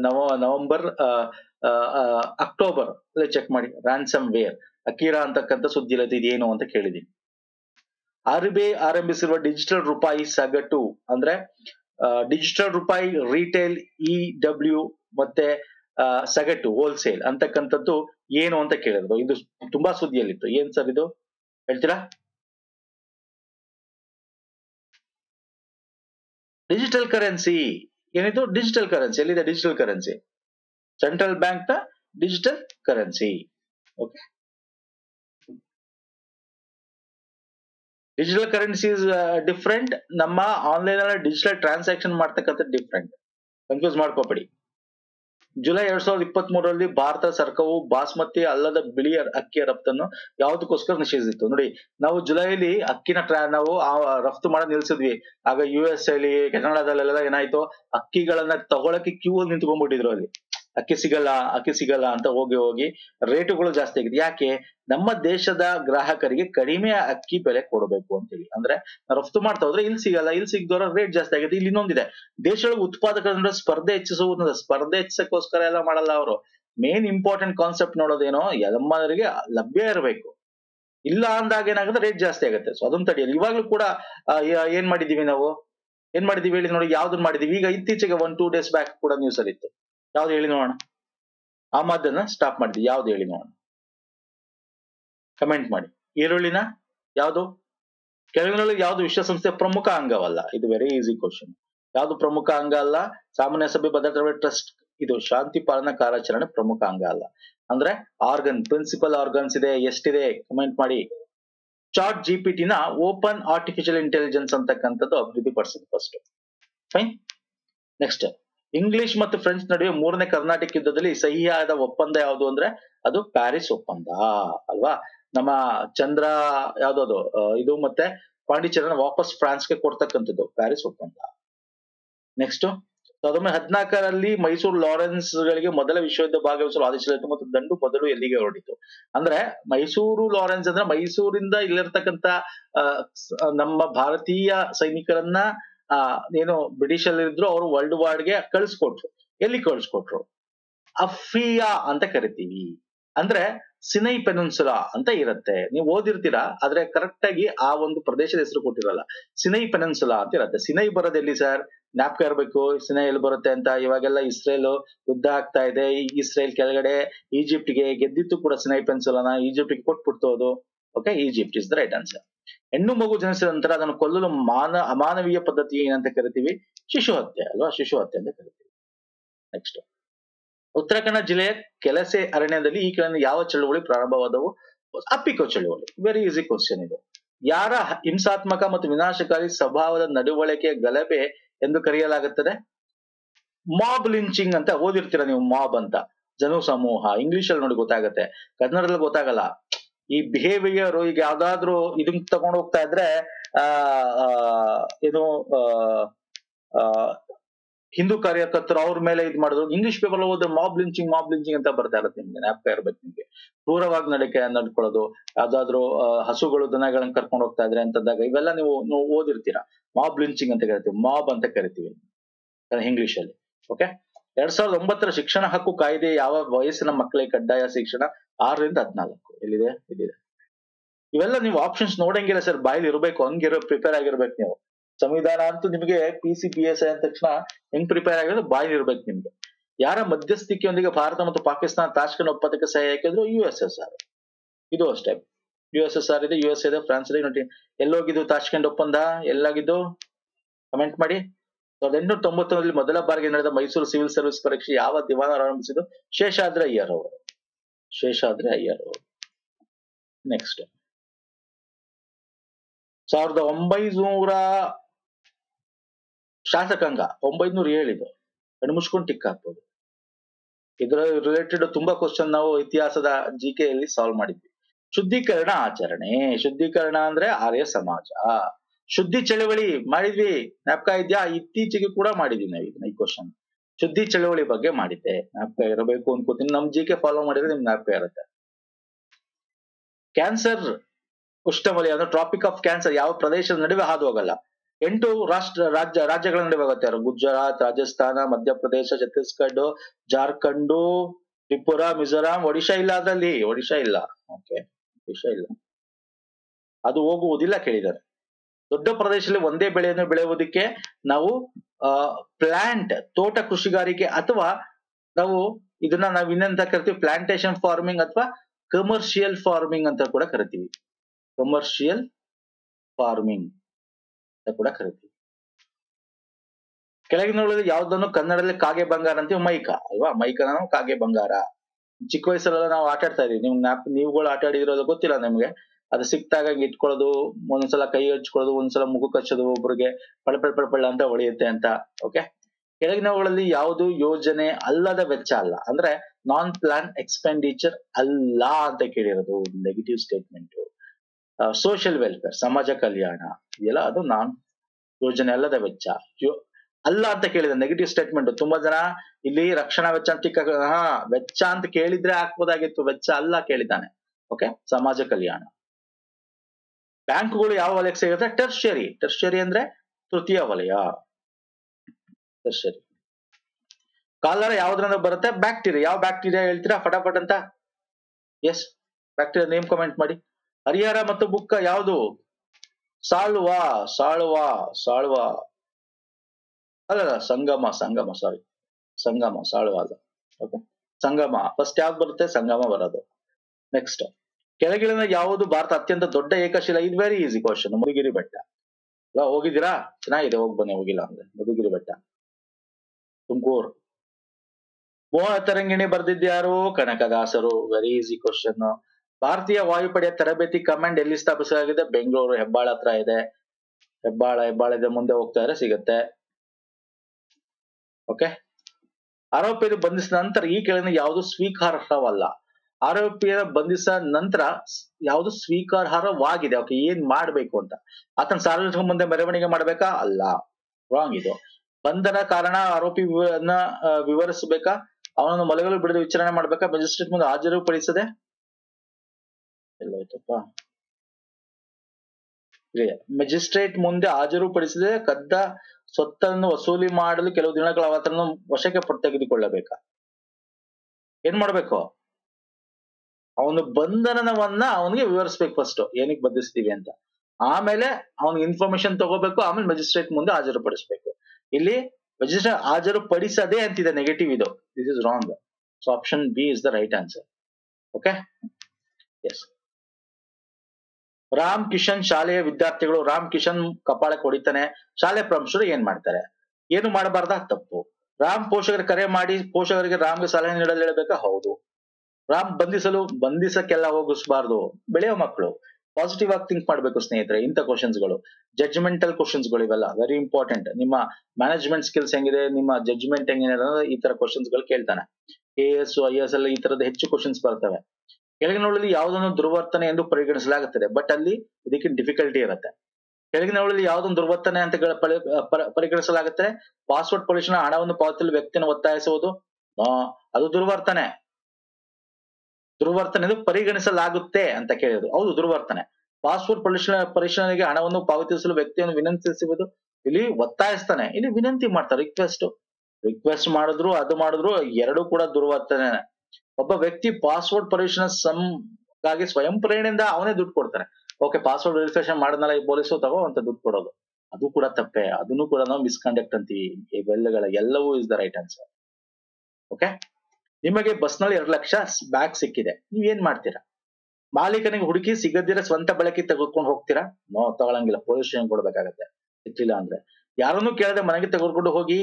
ಅಕ್ಟೋಬರ್ ಅಲ್ಲಿ ಚೆಕ್ ಮಾಡಿ. ರ್ಯಾನ್ಸಮ್ ವೇರ್, ಅಕೀರಾ ಅಂತಕ್ಕಂಥ ಸುದ್ದಿ ಇಲ್ಲದೆ ಇದೇನು ಅಂತ ಕೇಳಿದೀನಿ. RBI ಆರಂಭಿಸಿರುವ ಡಿಜಿಟಲ್ ರೂಪಾಯಿ ಸಗಟು ಅಂದ್ರೆ ಡಿಜಿಟಲ್ ರೂಪಾಯಿ ರಿಟೇಲ್ EW ಮತ್ತೆ ಸಗಟು ಹೋಲ್ಸೇಲ್ ಅಂತಕ್ಕಂಥದ್ದು ಏನು ಅಂತ ಕೇಳಿದ್ರು. ಇದು ತುಂಬಾ ಸುದ್ದಿಯಲ್ಲಿತ್ತು. ಏನ್ ಸರ್ ಇದು ಹೇಳ್ತೀರಾ? ಡಿಜಿಟಲ್ ಕರೆನ್ಸಿ ಏನಿದು? ಡಿಜಿಟಲ್ ಕರೆನ್ಸಿ ಎಲ್ಲಿದೆ? ಡಿಜಿಟಲ್ ಕರೆನ್ಸಿ ಸೆಂಟ್ರಲ್ ಬ್ಯಾಂಕ್ ನ digital currency. Okay, digital currency is different. ನಮ್ಮ ಆನ್ಲೈನ್ ಅಲ್ಲಿ ಡಿಜಿಟಲ್ ಟ್ರಾನ್ಸಾಕ್ಷನ್ ಮಾಡ್ತಕ್ಕಂಥ ಡಿಫ್ರೆಂಟ್, ಕನ್ಫ್ಯೂಸ್ ಮಾಡ್ಕೋಬೇಡಿ. July 2023 ಭಾರತ ಸರ್ಕಾರವು ಬಾಸ್ಮತಿ ಅಲ್ಲದ ಬಿಳಿ ಅಕ್ಕಿಯ ರಫ್ತನ್ನು ಯಾವುದಕ್ಕೋಸ್ಕರ ನಿಷೇಧಿಸಿತ್ತು? ನೋಡಿ, ನಾವು ಜುಲೈಲಿ ಅಕ್ಕಿನ ನಾವು ರಫ್ತು ಮಾಡೋದು ನಿಲ್ಸಿದ್ವಿ. ಆಗ US ಅಲ್ಲಿ, ಕೆನಡಾದಲ್ಲೆಲ್ಲ ಏನಾಯ್ತು, ಅಕ್ಕಿಗಳನ್ನ ತಗೊಳಕ್ಕೆ ಕ್ಯೂ ಅಲ್ಲಿ ನಿಂತ್ಕೊಂಡ್ಬಿಟ್ಟಿದ್ರು. ಅಲ್ಲಿ ಅಕ್ಕಿ ಸಿಗಲ್ಲ ಅಂತ ಹೋಗಿ ರೇಟುಗಳು ಜಾಸ್ತಿ ಆಗಿದೆ. ಯಾಕೆ? ನಮ್ಮ ದೇಶದ ಗ್ರಾಹಕರಿಗೆ ಕಡಿಮೆ ಅಕ್ಕಿ ಬೆಲೆ ಕೊಡಬೇಕು ಅಂತೇಳಿ. ಅಂದ್ರೆ ರಫ್ತು ಮಾಡ್ತಾ ಹೋದ್ರೆ ಇಲ್ಲಿ ಸಿಗಲ್ಲ, ಇಲ್ಲಿ ಸಿಗದವ್ರ ರೇಟ್ ಜಾಸ್ತಿ ಆಗಿದೆ. ಇಲ್ಲಿ ಇನ್ನೊಂದಿದೆ, ದೇಶಗಳ ಉತ್ಪಾದಕರ ಸ್ಪರ್ಧೆ ಹೆಚ್ಚಿಸೋದಕ್ಕೋಸ್ಕರ ಎಲ್ಲ ಮಾಡಲ್ಲ ಅವರು. ಮೇನ್ ಇಂಪಾರ್ಟೆಂಟ್ ಕಾನ್ಸೆಪ್ಟ್ ನೋಡೋದೇನೋ, ಎಲ್ಲರಿಗೆ ಲಭ್ಯ ಇರಬೇಕು. ಇಲ್ಲ ಅಂದಾಗ ಏನಾಗುತ್ತೆ, ರೇಟ್ ಜಾಸ್ತಿ ಆಗುತ್ತೆ. ಸೊ ಅದನ್ನ ತಡೆಯಲ್ಲ. ಇವಾಗ್ಲೂ ಕೂಡ ಏನ್ ಮಾಡಿದೀವಿ ಹೇಳಿ ನೋಡಿ, ಯಾವ್ದನ್ನ ಮಾಡಿದೀವಿ. ಈಗ ಇತ್ತೀಚೆಗೆ 1-2 days ಬ್ಯಾಕ್ ಕೂಡ ನ್ಯೂಸ್ ಅಲ್ಲಿ ಇತ್ತು. ಯಾವ್ದು ಹೇಳಿ ನೋಡೋಣ? ಆಮದನ್ನ ಸ್ಟಾಪ್ ಮಾಡಿದ್ವಿ. ಯಾವ್ದು ಹೇಳಿ ನೋಡೋಣ? ಕಮೆಂಟ್ ಮಾಡಿ. ಈರುಳ್ಳಿನ ಯಾವುದು? ಕೆಳಗಿನೊಳಗೆ ಯಾವುದು ವಿಶ್ವಸಂಸ್ಥೆಯ ಪ್ರಮುಖ ಅಂಗವಲ್ಲ? ಇದು ವೆರಿ ಈಸಿ ಕ್ವಶನ್. ಯಾವುದು ಪ್ರಮುಖ ಅಂಗ ಅಲ್ಲ? ಸಾಮಾನ್ಯ ಸಭೆ ಭದ್ರತಾ ಟ್ರಸ್ಟ್. ಇದು ಶಾಂತಿ ಪಾಲನಾ ಕಾರ್ಯಾಚರಣೆ ಪ್ರಮುಖ ಅಂಗ ಅಲ್ಲ. ಅಂದ್ರೆ ಆರ್ಗನ್, ಪ್ರಿನ್ಸಿಪಲ್ ಆರ್ಗನ್ಸ್ ಇದೆ. ಎಷ್ಟಿದೆ? ಕಮೆಂಟ್ ಮಾಡಿ. ChatGPT ನ ಓಪನ್ ಆರ್ಟಿಫಿಷಿಯಲ್ ಇಂಟೆಲಿಜೆನ್ಸ್ ಅಂತಕ್ಕಂಥದ್ದು ಅಭಿವೃದ್ಧಿ ಪಡಿಸಿದೆ ಫಸ್ಟ್. ಫೈನ್. ನೆಕ್ಸ್ಟ್, ಇಂಗ್ಲಿಷ್ ಮತ್ತು ಫ್ರೆಂಚ್ ನಡುವೆ 3ನೇ ಕರ್ನಾಟಕ ಯುದ್ಧದಲ್ಲಿ ಸಹಿಯಾದ ಒಪ್ಪಂದ ಯಾವುದು ಅಂದ್ರೆ ಅದು ಪ್ಯಾರಿಸ್ ಒಪ್ಪಂದ ಅಲ್ವಾ. ನಮ್ಮ ಚಂದ್ರ ಯಾವ್ದು ಇದು ಮತ್ತೆ ಪಾಂಡಿಚೇರಿನ ವಾಪಸ್ ಫ್ರಾನ್ಸ್ಗೆ ಕೊಡ್ತಕ್ಕಂಥದ್ದು ಪ್ಯಾರಿಸ್ ಒಪ್ಪಂದ. ನೆಕ್ಸ್ಟ್, 1914 ಮೈಸೂರು ಲಾರೆನ್ಸ್ ಗಳಿಗೆ ಮೊದಲ ವಿಶ್ವಯುದ್ಧ ಭಾಗವಹಿಸಲು ಆದೇಶಿಸಲಾಯಿತು ಮತ್ತು ದಂಡು ಬದಲು ಎಲ್ಲಿಗೆ ಹೊರಟಿತು? ಅಂದ್ರೆ ಮೈಸೂರು ಲಾರೆನ್ಸ್ ಅಂದ್ರೆ ಮೈಸೂರಿಂದ ಇಲ್ಲಿರ್ತಕ್ಕಂಥ ನಮ್ಮ ಭಾರತೀಯ ಸೈನಿಕರನ್ನ ಏನು ಬ್ರಿಟಿಷ್ ಅಲ್ಲಿ ಇದ್ರು ಅವರು ವರ್ಲ್ಡ್ ವಾರ್ಗೆ ಕಳ್ಸಿಕೊಟ್ರು. ಎಲ್ಲಿ ಕಳ್ಸಿಕೊಟ್ರು? ಅಫಿಯಾ ಅಂತ ಕರಿತೀವಿ. ಅಂದ್ರೆ ಸಿನೈ ಪೆನುನ್ಸುಲಾ ಅಂತ ಇರುತ್ತೆ. ನೀವು ಓದಿರ್ತೀರಾ, ಆದ್ರೆ ಕರೆಕ್ಟ್ ಆಗಿ ಆ ಒಂದು ಪ್ರದೇಶದ ಹೆಸರು ಕೊಟ್ಟಿರಲ್ಲ. ಸಿನೈ ಪೆನುನ್ಸುಲಾ ಅಂತ ಇರುತ್ತೆ. ಸಿನೈ ಬರೋದು ಎಲ್ಲಿ ಸರ್? ಜ್ಞಾಪಕ ಇರಬೇಕು, ಸಿನೈ ಎಲ್ಲಿ ಬರುತ್ತೆ ಅಂತ. ಇವಾಗೆಲ್ಲ ಇಸ್ರೇಲ್ ಯುದ್ಧ ಆಗ್ತಾ ಇದೆ, ಇಸ್ರೇಲ್ ಕೆಳಗಡೆ ಈಜಿಪ್ಟ್ಗೆ ಗೆದ್ದಿತ್ತು ಕೂಡ ಸಿನೈ ಪೆನುನ್ಸುಲಾನ ಈಜಿಪ್ಟ್ಗೆ ಕೊಟ್ಬಿಡ್ತೋದು. Okay, Egypt is the right answer. ಹೆಣ್ಣು ಮಗು ಜನಿಸಿದ ನಂತರ ಅದನ್ನು ಕೊಲ್ಲಲು ಅಮಾನವೀಯ ಪದ್ಧತಿ ಏನಂತ ಕರಿತೀವಿ? ಶಿಶು ಹತ್ಯೆ ಅಲ್ವಾ, ಶಿಶು ಹತ್ಯೆ ಅಂತ ಕರಿತೀವಿ. ನೆಕ್ಸ್ಟ್, ಉತ್ತರ ಕನ್ನಡ ಜಿಲ್ಲೆಯ ಕೆಲಸೆ ಅರಣ್ಯದಲ್ಲಿ ಈ ಕೆಳಗಿನ ಯಾವ ಚಳುವಳಿ ಪ್ರಾರಂಭವಾದವು? ಅಪ್ಪಿಕೋ ಚಳುವಳಿ. ವೆರಿ ಈಸಿ ಕ್ವಶನ್ ಇದು. ಯಾರ ಹಿಂಸಾತ್ಮಕ ಮತ್ತು ವಿನಾಶಕಾರಿ ಸ್ವಭಾವದ ನಡವಳಿಕೆಯ ಗಲಭೆ ಎಂದು ಕರೆಯಲಾಗುತ್ತದೆ? ಮಾಬ್ ಲಿಂಚಿಂಗ್ ಅಂತ ಓದಿರ್ತೀರ ನೀವು. ಮಾಬ್ ಅಂತ ಜನ ಸಮೂಹ, ಇಂಗ್ಲಿಷ್ ಅಲ್ಲಿ ನೋಡಿ ಗೊತ್ತಾಗತ್ತೆ, ಕನ್ನಡದಲ್ಲಿ ಗೊತ್ತಾಗಲ್ಲ. ಈ ಬಿಹೇವಿಯರ್ ಈಗ ಯಾವ್ದಾದ್ರು ಇದನ್ನ ತಗೊಂಡು ಹೋಗ್ತಾ ಇದ್ರೆ ಏನು ಹಿಂದೂ ಕಾರ್ಯಕರ್ತರು ಅವ್ರ ಮೇಲೆ ಇದ್ ಮಾಡಿದ್ರು, ಇಂಗ್ಲಿಷ್ ಪೇಪರ್ ಹೋದ್ರೆ ಮಾಬ್ ಲಿಂಚಿಂಗ್ ಅಂತ ಬರ್ತಾ ಇರುತ್ತೆ ನಿಮ್ಗೆ. ಜ್ಞಾಪಕ ಇರ್ಬೇಕು ನಿಮ್ಗೆ. ಕ್ರೂರವಾಗಿ ನಡ್ಕೊಳ್ಳೋದು, ಯಾವ್ದಾದ್ರು ಹಸುಗಳು ದನಗಳನ್ನ ಕರ್ಕೊಂಡು ಹೋಗ್ತಾ ಇದ್ರೆ ಅಂತಂದಾಗ ಇವೆಲ್ಲ ನೀವು ಓದಿರ್ತೀರಾ. ಮಾಬ್ ಲಿಂಚಿಂಗ್ ಅಂತ ಕರಿತೀವಿ, ಮಾಬ್ ಅಂತ ಕರಿತೀವಿ ಇಂಗ್ಲಿಷ್ ಅಲ್ಲಿ. ಓಕೆ, 2009 ಶಿಕ್ಷಣ ಹಕ್ಕು ಕಾಯ್ದೆ ಯಾವ ವಯಸ್ಸಿನ ಮಕ್ಕಳಿಗೆ ಕಡ್ಡಾಯ ಶಿಕ್ಷಣ? 6 ರಿಂದ 14. ಎಲ್ಲಿದೆ? ಇದಿದೆ. ಇವೆಲ್ಲ ನೀವು ಆಪ್ಷನ್ಸ್ ನೋಡಂಗಿಲ್ಲ ಸರ್, ಬಾಯಲ್ಲಿ ಇರಬೇಕು, ಹಂಗಿರೋ ಪ್ರಿಪೇರ್ ಆಗಿರ್ಬೇಕು ನೀವು. ಸಂವಿಧಾನ ಅಂತೂ ನಿಮಗೆ PCPSI ಅಂದ ತಕ್ಷಣ ಹೆಂಗ್ ಪ್ರಿಪೇರ್ ಆಗಿರೋದು? ಬಾಯಿ ಇರ್ಬೇಕು ನಿಮ್ಗೆ. ಯಾರ ಮಧ್ಯಸ್ಥಿಕೆಯೊಂದಿಗೆ ಭಾರತ ಮತ್ತು ಪಾಕಿಸ್ತಾನ ತಾಶ್ಕಂಡ್ ಒಪ್ಪಂದಕ್ಕೆ ಸಹಾಯ ಹಾಕಿದ್ರು? USSR. ಇದು ಅಷ್ಟೇ, USSR ಇದೆ, USA ಇದೆ, ಫ್ರಾನ್ಸ್ ಇದೆ, ಯುನೈಟೆಡ್. ಎಲ್ಲೋಗಿದ್ದು ತಾಶ್ಕಂಡ್ ಒಪ್ಪಂದ? ಎಲ್ಲಾಗಿದ್ದು ಕಮೆಂಟ್ ಮಾಡಿ. 1891 ಮೊದಲ ಬಾರಿಗೆ ನಡೆದ ಮೈಸೂರು ಸಿವಿಲ್ ಸರ್ವಿಸ್ ಪರೀಕ್ಷೆ ಯಾವ ದಿವಾನರು ಆರಂಭಿಸಿದ್ದು? ಶೇಷಾದ್ರಿ ಅಯ್ಯರ್ ಅವರು. ನೆಕ್ಸ್ಟ್, 1900 ಶಾಸಕಾಂಗ 907 ಕಣ್ಮುಚ್ಕೊಂಡು ಟಿಕ್ ಹಾಕ್ಬೋದು. ಇದರ ರಿಲೇಟೆಡ್ ತುಂಬಾ ಕ್ವಶನ್ ನಾವು ಇತಿಹಾಸದ GK ಅಲ್ಲಿ ಸಾಲ್ವ್ ಮಾಡಿದ್ವಿ. ಶುದ್ಧೀಕರಣ ಆಚರಣೆ, ಶುದ್ಧೀಕರಣ ಅಂದ್ರೆ ಆರ್ಯ ಸಮಾಜ. ಶುದ್ಧಿ ಚಳವಳಿ ಮಾಡಿದ್ವಿ, ಜ್ಞಾಪಕ ಇದೆಯಾ? ಇತ್ತೀಚೆಗೆ ಕೂಡ ಮಾಡಿದ್ವಿ ನಾವು ಇದನ್ನ, ಈ ಕ್ವಶನ್ ಶುದ್ಧಿ ಚಳವಳಿ ಬಗ್ಗೆ ಮಾಡಿದ್ದೆ. ಜ್ಞಾಪಕ ಇರಬೇಕು ಅನ್ಕೋತೀನಿ. ನಮ್ GK ಫಾಲೋ ಮಾಡಿದ್ರೆ ನಿಮ್ ಜ್ಞಾಪಕ ಇರುತ್ತೆ. ಕ್ಯಾನ್ಸರ್ ಉಷ್ಣವಲಯ ಅಂದ್ರೆ ಟ್ರಾಪಿಕ್ ಆಫ್ ಕ್ಯಾನ್ಸರ್ ಯಾವ ಪ್ರದೇಶದ ನಡುವೆ ಹಾದು ಹೋಗಲ್ಲ? 8 ರಾಜ್ಯಗಳ ನಡುವೆ ಆಗುತ್ತೆ. ಗುಜರಾತ್, ರಾಜಸ್ಥಾನ, ಮಧ್ಯಪ್ರದೇಶ, ಛತ್ತೀಸ್ಗಢ, ಜಾರ್ಖಂಡ್, ತ್ರಿಪುರ, ಮಿಜೋರಾಂ, ಒಡಿಶಾ ಇಲ್ಲ. ಅದರಲ್ಲಿ ಒಡಿಶಾ ಇಲ್ಲ, ಅದು ಹೋಗುವುದಿಲ್ಲ ಕೇಳಿದ್ದಾರೆ. ದೊಡ್ಡ ಪ್ರದೇಶದಲ್ಲಿ ಒಂದೇ ಬೆಳೆಯನ್ನು ಬೆಳೆಯುವುದಕ್ಕೆ ನಾವು ಪ್ಲಾಂಟ್ ತೋಟ ಕೃಷಿಗಾರಿಕೆ ಅಥವಾ ನಾವು ಇದನ್ನ ಇನ್ನೆಂತ ಕರಿತೀವಿ? ಪ್ಲಾಂಟೇಶನ್ ಫಾರ್ಮಿಂಗ್ ಅಥವಾ ಕಮರ್ಷಿಯಲ್ ಫಾರ್ಮಿಂಗ್ ಅಂತ ಕೂಡ ಕರಿತೀವಿ. ಕೆಳಗಿನ ಯಾವ್ದನ್ನು ಕನ್ನಡದಲ್ಲಿ ಕಾಗೆ ಬಂಗಾರ ಅಂತೀವಿ? ಮೈಕಾ ಅಲ್ವಾ, ಮೈಕಾ ನಾವು ಕಾಗೆ ಬಂಗಾರ. ಚಿಕ್ಕ ವಯಸ್ಸಲ್ಲೆಲ್ಲ ನಾವು ಆಟ ಆಡ್ತಾ ಇದೀವಿ, ನೀವುಗಳು ಆಟ ಆಡಿದಿರೋದು ಗೊತ್ತಿಲ್ಲ ನಿಮ್ಗೆ. ಅದು ಸಿಕ್ತಾಗ ಇಟ್ಕೊಳ್ಳೋದು, ಒಂದೊಂದ್ಸಲ ಕೈ ಹಚ್ಕೊಳ್ಳೋದು, ಒಂದ್ಸಲ ಮುಗು ಕಚ್ಚೋದು, ಒಬ್ಬರಿಗೆ ಪಳಪಳ ಅಂತ ಹೊಳೆಯುತ್ತೆ ಅಂತ. ಓಕೆ, ಕೆಳಗಿನವುಗಳಲ್ಲಿ ಯಾವುದು ಯೋಜನೆ ಅಲ್ಲದ ವೆಚ್ಚ ಅಲ್ಲ? ಅಂದ್ರೆ ನಾನ್ ಪ್ಲಾನ್ ಎಕ್ಸ್ಪೆಂಡಿಚರ್ ಅಲ್ಲ ಅಂತ ಕೇಳಿರೋದು. Negative statement. ಸೋಷಿಯಲ್ ವೆಲ್ಫೇರ್ ಸಮಾಜ ಕಲ್ಯಾಣ ಇದೆಯಲ್ಲ, ಅದು ನಾನ್ ಯೋಜನೆ ಅಲ್ಲದ ವೆಚ್ಚ ಅಲ್ಲ ಅಂತ ಕೇಳಿದ ನೆಗೆಟಿವ್ ಸ್ಟೇಟ್ಮೆಂಟ್. ತುಂಬಾ ಜನ ಇಲ್ಲಿ ರಕ್ಷಣಾ ವೆಚ್ಚ ಅಂತ ವೆಚ್ಚ ಅಂತ ಕೇಳಿದ್ರೆ ಹಾಕ್ಬೋದಾಗಿತ್ತು, ವೆಚ್ಚ ಅಲ್ಲ ಕೇಳಿದ್ದಾನೆ. ಓಕೆ, ಸಮಾಜ ಕಲ್ಯಾಣ. ಬ್ಯಾಂಕ್ಗಳು ಯಾವ ವಲಯಕ್ಕೆ ಸೇರುತ್ತೆ? ಟರ್ಷರಿ ಅಂದ್ರೆ ತೃತೀಯ ವಲಯ. ಟರ್ಷರಿ. ಕಾಲರ ಯಾವ್ದ್ರಿಂದ ಬರುತ್ತೆ? ಬ್ಯಾಕ್ಟೀರಿಯಾ. ಯಾವ ಬ್ಯಾಕ್ಟೀರಿಯಾ ಹೇಳ್ತೀರಾ ಫಟಾಫಟ್ ಅಂತ? ಎಸ್, ಬ್ಯಾಕ್ಟೀರಿಯಾ ನೇಮ್ ಕಮೆಂಟ್ ಮಾಡಿ. ಹರಿಹರ ಮತ್ತು ಬುಕ್ಕ ಯಾವುದು? ಸಾಳುವ ಅಲ್ಲ, ಸಂಗಮ. ಸಾಳುವ ಅಲ್ಲ. ಓಕೆ, ಸಂಗಮ ಫಸ್ಟ್ ಯಾವ್ದು ಬರುತ್ತೆ? ಸಂಗಮ ಬರೋದು. ನೆಕ್ಸ್ಟ್, ಕೆಳಗಿಳಿನ ಯಾವುದು ಭಾರತ ಅತ್ಯಂತ ದೊಡ್ಡ ಏಕಶಿಲಾ? ಇದು ವೆರಿ ಈಸಿ ಕ್ವಶನ್. ಮಧುಗಿರಿ ಬೆಟ್ಟ ಅಲ್ಲ, ಹೋಗಿದ್ದೀರಾ? ಚೆನ್ನಾಗಿದೆ, ಹೋಗಿ ಬನ್ನಿ, ಹೋಗಿಲ್ಲ ಅಂದ್ರೆ. ಮಧುಗಿರಿ ಬೆಟ್ಟ, ತುಮಕೂರು. ಮೋಹನ ತರಂಗಿಣಿ ಬರ್ದಿದ್ಯಾರು? ಕನಕದಾಸರು. Very easy question. ಭಾರತೀಯ ವಾಯುಪಡೆಯ ತರಬೇತಿ ಕಮಾಂಡ್ ಎಲ್ಲಿ ಸ್ಥಾಪಿಸಲಾಗಿದೆ? ಬೆಂಗಳೂರು, ಹೆಬ್ಬಾಳ ಹತ್ರ ಇದೆ. ಹೆಬ್ಬಾಳದ ಮುಂದೆ ಹೋಗ್ತಾ ಇದ್ರೆ ಸಿಗುತ್ತೆ. ಓಕೆ, ಆರೋಪಿಯನ್ನು ಬಂಧಿಸಿದ ನಂತರ ಈ ಕೆಳಗಿನ ಯಾವುದು ಸ್ವೀಕಾರಾರ್ಹವಲ್ಲ? ಆರೋಪಿಯನ್ನು ಬಂಧಿಸಿದ ನಂತರ ಯಾವುದು ಸ್ವೀಕಾರಾರ್ಹವಾಗಿದೆ? ಓಕೆ, ಏನ್ ಮಾಡ್ಬೇಕು ಅಂತ? ಆತನ ಸಾರ್ವಜನಿಕ ಮುಂದೆ ಮೆರವಣಿಗೆ ಮಾಡ್ಬೇಕಾ? ಅಲ್ಲ, ರಾಂಗ್ ಇದು. ಬಂಧನ ಕಾರಣ ಆರೋಪಿಯನ್ನ ವಿವರಿಸಬೇಕಾ? ಅವನನ್ನು ಮಲಗಲು ಬಿಡದೆ ವಿಚಾರಣೆ ಮಾಡ್ಬೇಕಾ? ಮ್ಯಾಜಿಸ್ಟ್ರೇಟ್ ಮುಂದೆ ಹಾಜರುಪಡಿಸದೆ? ಮ್ಯಾಜಿಸ್ಟ್ರೇಟ್ ಮುಂದೆ ಹಾಜರುಪಡಿಸದೆ ಕದ್ದ ಸೊತ್ತನ್ನು ವಸೂಲಿ ಮಾಡಲು ಕೆಲವು ದಿನಗಳ ಆತನನ್ನು ವಶಕ್ಕೆ ತೆಗೆದುಕೊಳ್ಳಬೇಕಾ? ಏನ್ ಮಾಡ್ಬೇಕು? ಅವನು ಬಂಧನವನ್ನ ಅವನಿಗೆ ವಿವರಿಸ್ಬೇಕು ಫಸ್ಟ್, ಏನಕ್ಕೆ ಬಂಧಿಸ್ತೀವಿ ಅಂತ. ಆಮೇಲೆ ಅವನಿಗೆ ಇನ್ಫಾರ್ಮೇಶನ್ ತಗೋಬೇಕು, ಆಮೇಲೆ ಮ್ಯಾಜಿಸ್ಟ್ರೇಟ್ ಮುಂದೆ ಹಾಜರುಪಡಿಸ್ಬೇಕು. ಇಲ್ಲಿ ಮ್ಯಾಜಿಸ್ಟ್ರೇಟ್ ಹಾಜರುಪಡಿಸದೆ ಅಂತಿದೆ, ನೆಗೆಟಿವ್ ಇದು, this is wrong. So option B is the right answer. Okay, yes. Ram Kishan ಶಾಲೆಯ ವಿದ್ಯಾರ್ಥಿಗಳು ರಾಮ್ ಕಿಶನ್ ಕಪಾಳಕ್ಕೆ ಹೊಡಿತಾನೆ, ಶಾಲೆ ಪ್ರಾಂಶುರು ಏನ್ ಮಾಡ್ತಾರೆ? ಏನು ಮಾಡಬಾರ್ದಾ? ತಪ್ಪು. ರಾಮ್ ಪೋಷಕರ ಕರೆ ಮಾಡಿ ಪೋಷಕರಿಗೆ ರಾಮ್ಗೆ ಸಲಹೆ ನೀಡಲು ಹೇಳಬೇಕಾ? ಹೌದು. ರಾಮ್ ಬಂಧಿಸಕ್ಕೆಲ್ಲ ಹೋಗಿಸ್ಬಾರ್ದು, ಬೆಳೆಯೋ ಮಕ್ಕಳು. ಪಾಸಿಟಿವ್ ಆಗಿ ಥಿಂಕ್ ಮಾಡ್ಬೇಕು ಸ್ನೇಹಿತರೆ. ಇಂಥ ಕ್ವಶನ್ಸ್ ಗಳು, ಜಡ್ಜ್ಮೆಂಟಲ್ ಕ್ವಶನ್ಸ್ ಗಳು, ಇವೆಲ್ಲ ವೆರಿ ಇಂಪಾರ್ಟೆಂಟ್. ನಿಮ್ಮ ಮ್ಯಾನೇಜ್ಮೆಂಟ್ ಸ್ಕಿಲ್ಸ್ ಹೆಂಗಿದೆ, ನಿಮ್ಮ ಜಡ್ಜ್ಮೆಂಟ್ ಹೆಂಗಿದೆ ಅನ್ನೋದು ಈ ತರ ಕ್ವಶನ್ಸ್ ಗಳು ಕೇಳ್ತಾನೆ. AS IAS ಎಲ್ಲ ಈ ತರದ ಹೆಚ್ಚು ಕ್ವಶನ್ಸ್ ಬರ್ತವೆ. ಕೆಳಗಿನವಳಲ್ಲಿ ಯಾವುದನ್ನು ದುರ್ವರ್ತನೆ ಎಂದು ಪರಿಗಣಿಸಲಾಗುತ್ತದೆ, ಬಟ್ ಅಲ್ಲಿ ಇದಕ್ಕೆ ಡಿಫಿಕಲ್ಟಿ ಇರುತ್ತೆ. ಕೆಳಗಿನವಳಲ್ಲಿ ಯಾವುದನ್ನು ದುರ್ವರ್ತನೆ ಅಂತ ಪರಿಗಣಿಸಲಾಗುತ್ತೆ? ಪಾಸ್ವರ್ಡ್ ಪೊಲೀಷನ್, ಹಣವನ್ನು ಪಾವತಿಸಲು ವ್ಯಕ್ತಿಯನ್ನು ಒತ್ತಾಯಿಸುವುದು, ಅದು ದುರ್ವರ್ತನೆ. ದುರ್ವರ್ತನೆದು ಪರಿಗಣಿಸಲಾಗುತ್ತೆ ಅಂತ ಕೇಳಿದ್ರು, ಹೌದು ದುರ್ವರ್ತನೆ. ಪಾಸ್ವರ್ಡ್ ಪರಿಶೀಲನೆಗೆ ಹಣವನ್ನು ಪಾವತಿಸಲು ವ್ಯಕ್ತಿಯನ್ನು ವಿನಂತಿಸುವುದು, ಇಲ್ಲಿ ಒತ್ತಾಯಿಸ್ತಾನೆ, ಇಲ್ಲಿ ವಿನಂತಿ ಮಾಡ್ತಾರೆ, ರಿಕ್ವೆಸ್ಟ್ ಮಾಡಿದ್ರು ಅದು ಮಾಡಿದ್ರು ಎರಡೂ ಕೂಡ ದುರ್ವರ್ತನೆ. ಒಬ್ಬ ವ್ಯಕ್ತಿ ಪಾಸ್ವರ್ಡ್ ಪರಿಶೀಲನೆ ಗಾಗಿ ಸ್ವಯಂ ಪ್ರೇರಣೆಯಿಂದ ಅವನೇ ದುಡ್ಡು ಕೊಡ್ತಾನೆ. ಓಕೆ, ಪಾಸ್ವರ್ಡ್ ವೆರಿಫಿಕೇಶನ್ ಮಾಡಿದ್ನಲ್ಲ ಈ ಪೊಲೀಸು ತಗೋ ಅಂತ ದುಡ್ಡು ಕೊಡೋದು, ಅದು ಕೂಡ ತಪ್ಪೆ. ಅದನ್ನು ಕೂಡ ನಾವು ಮಿಸ್ಕಂಡಕ್ಟ್ ಅಂತೀವಿ. ಇವೆಲ್ಲಗಳ ಎಲ್ಲವೂ is the right answer. Okay, ನಿಮಗೆ ಬಸ್ನಲ್ಲಿ 2 ಲಕ್ಷ ಬ್ಯಾಗ್ ಸಿಕ್ಕಿದೆ, ನೀವ್ ಏನ್ ಮಾಡ್ತೀರಾ? ಮಾಲೀಕನಿಗೆ ಹುಡುಕಿ ಸಿಗದಿರ ಸ್ವಂತ ಬಳಕೆ ತೆಗೆದುಕೊಂಡು ಹೋಗ್ತೀರಾ? ನೋ, ತಗೊಳಂಗಿಲ್ಲ, ಪೊಲೀಸ್ ಸ್ಟೇಷನ್ ಕೊಡ್ಬೇಕಾಗತ್ತೆ. ಸಿಕ್ಕಿಲ್ಲ ಅಂದ್ರೆ ಯಾರನ್ನೂ ಕೇಳದೆ ಮನೆಗೆ ತೆಗೆದುಕೊಂಡು ಹೋಗಿ,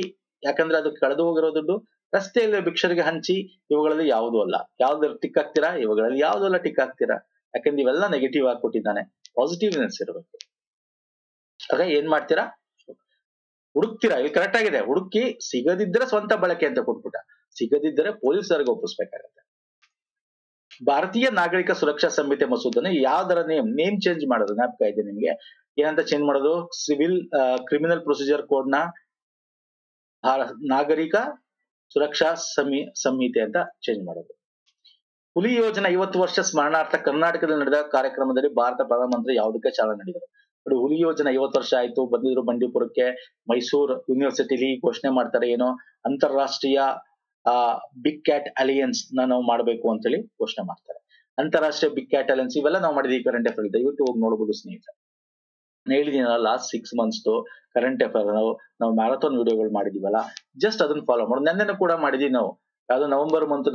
ಯಾಕಂದ್ರೆ ಅದು ಕಳೆದು ಹೋಗಿರೋ ದುಡ್ಡು. ರಸ್ತೆಯಲ್ಲಿ ಭಿಕ್ಷರಿಗೆ ಹಂಚಿ, ಇವುಗಳಲ್ಲಿ ಯಾವುದೂ ಅಲ್ಲ. ಯಾವ್ದಾದ್ರು ಟಿಕ್ ಹಾಕ್ತೀರಾ? ಇವುಗಳಲ್ಲಿ ಯಾವುದಲ್ಲ ಟಿಕ್ ಹಾಕ್ತೀರಾ, ಯಾಕಂದ್ರೆ ಇವೆಲ್ಲ ನೆಗೆಟಿವ್ ಆಗಿ ಕೊಟ್ಟಿದ್ದಾನೆ. ಪಾಸಿಟಿವ್ನೆಸ್ ಇರಬೇಕು. ಅದೇ ಏನ್ ಮಾಡ್ತೀರಾ? ಹುಡುಕ್ತೀರಾ. ಇಲ್ಲಿ ಕರೆಕ್ಟ್ ಆಗಿದೆ, ಹುಡುಕಿ ಸಿಗದಿದ್ರೆ ಸ್ವಂತ ಬಳಕೆ ಅಂತ ಕೊಟ್ಬಿಟ್ಟ, ಸಿಗದಿದ್ದರೆ ಪೊಲೀಸರಿಗೆ ಒಪ್ಪಿಸ್ಬೇಕಾಗತ್ತೆ. ಭಾರತೀಯ ನಾಗರಿಕ ಸುರಕ್ಷಾ ಸಂಹಿತೆ ಮಸೂದನ್ನು ಯಾವ್ದರ ನೇಮ್ ಚೇಂಜ್ ಮಾಡೋದು ಜ್ಞಾಪಕ ಇದೆ ನಿಮ್ಗೆ? ಏನಂತ ಚೇಂಜ್ ಮಾಡೋದು? ಸಿವಿಲ್ ಕ್ರಿಮಿನಲ್ ಪ್ರೊಸೀಜರ್ ಕೋಡ್ ನ ನಾಗರಿಕ ಸುರಕ್ಷಾ ಸಂಹಿತೆ ಅಂತ ಚೇಂಜ್ ಮಾಡೋದು. ಹುಲಿ ಯೋಜನೆ 50 ವರ್ಷ ಸ್ಮರಣಾರ್ಥ ಕರ್ನಾಟಕದಲ್ಲಿ ನಡೆದ ಕಾರ್ಯಕ್ರಮದಲ್ಲಿ ಭಾರತ ಪ್ರಧಾನಮಂತ್ರಿ ಯಾವುದಕ್ಕೆ ಚಾಲನೆ ನೀಡಿದರು? ನೋಡಿ, ಹುಲಿ ಯೋಜನೆ 50 ವರ್ಷ ಆಯ್ತು, ಬಂದಿದ್ರು ಬಂಡೀಪುರಕ್ಕೆ, ಮೈಸೂರು ಯೂನಿವರ್ಸಿಟಿಲಿ ಘೋಷಣೆ ಮಾಡ್ತಾರೆ ಏನೋ, ಅಂತಾರಾಷ್ಟ್ರೀಯ ಬಿಗ್ ಕ್ಯಾಟ್ ಅಲಿಯನ್ಸ್ ನಾವು ಮಾಡಬೇಕು ಅಂತೇಳಿ ಘೋಷಣೆ ಮಾಡ್ತಾರೆ. ಅಂತಾರಾಷ್ಟ್ರೀಯ ಬಿಗ್ ಕ್ಯಾಟ್ ಅಲಿಯನ್ಸ್ ಇವೆಲ್ಲ ನಾವು ಮಾಡಿದ್ವಿ ಈ ಕರೆಂಟ್ ಅಫೇರ್. ದಯವಿಟ್ಟು ಹೋಗಿ ನೋಡಬಹುದು ಸ್ನೇಹಿತರೆ. ಹೇಳಿದೀನಲ್ಲ, ಲಾಸ್ಟ್ 6 ಮಂತ್ಸ್ ಕರೆಂಟ್ ಅಫೇರ್ ನಾವು ಮ್ಯಾರಥಾನ್ ವಿಡಿಯೋಗಳು ಮಾಡಿದೀವಲ್ಲ, ಜಸ್ಟ್ ಅದನ್ನ ಫಾಲೋ ಮಾಡಿ. ನೆನ್ನೆನೂ ಕೂಡ ಮಾಡಿದೀವಿ ನಾವು, ಯಾವ್ದು November month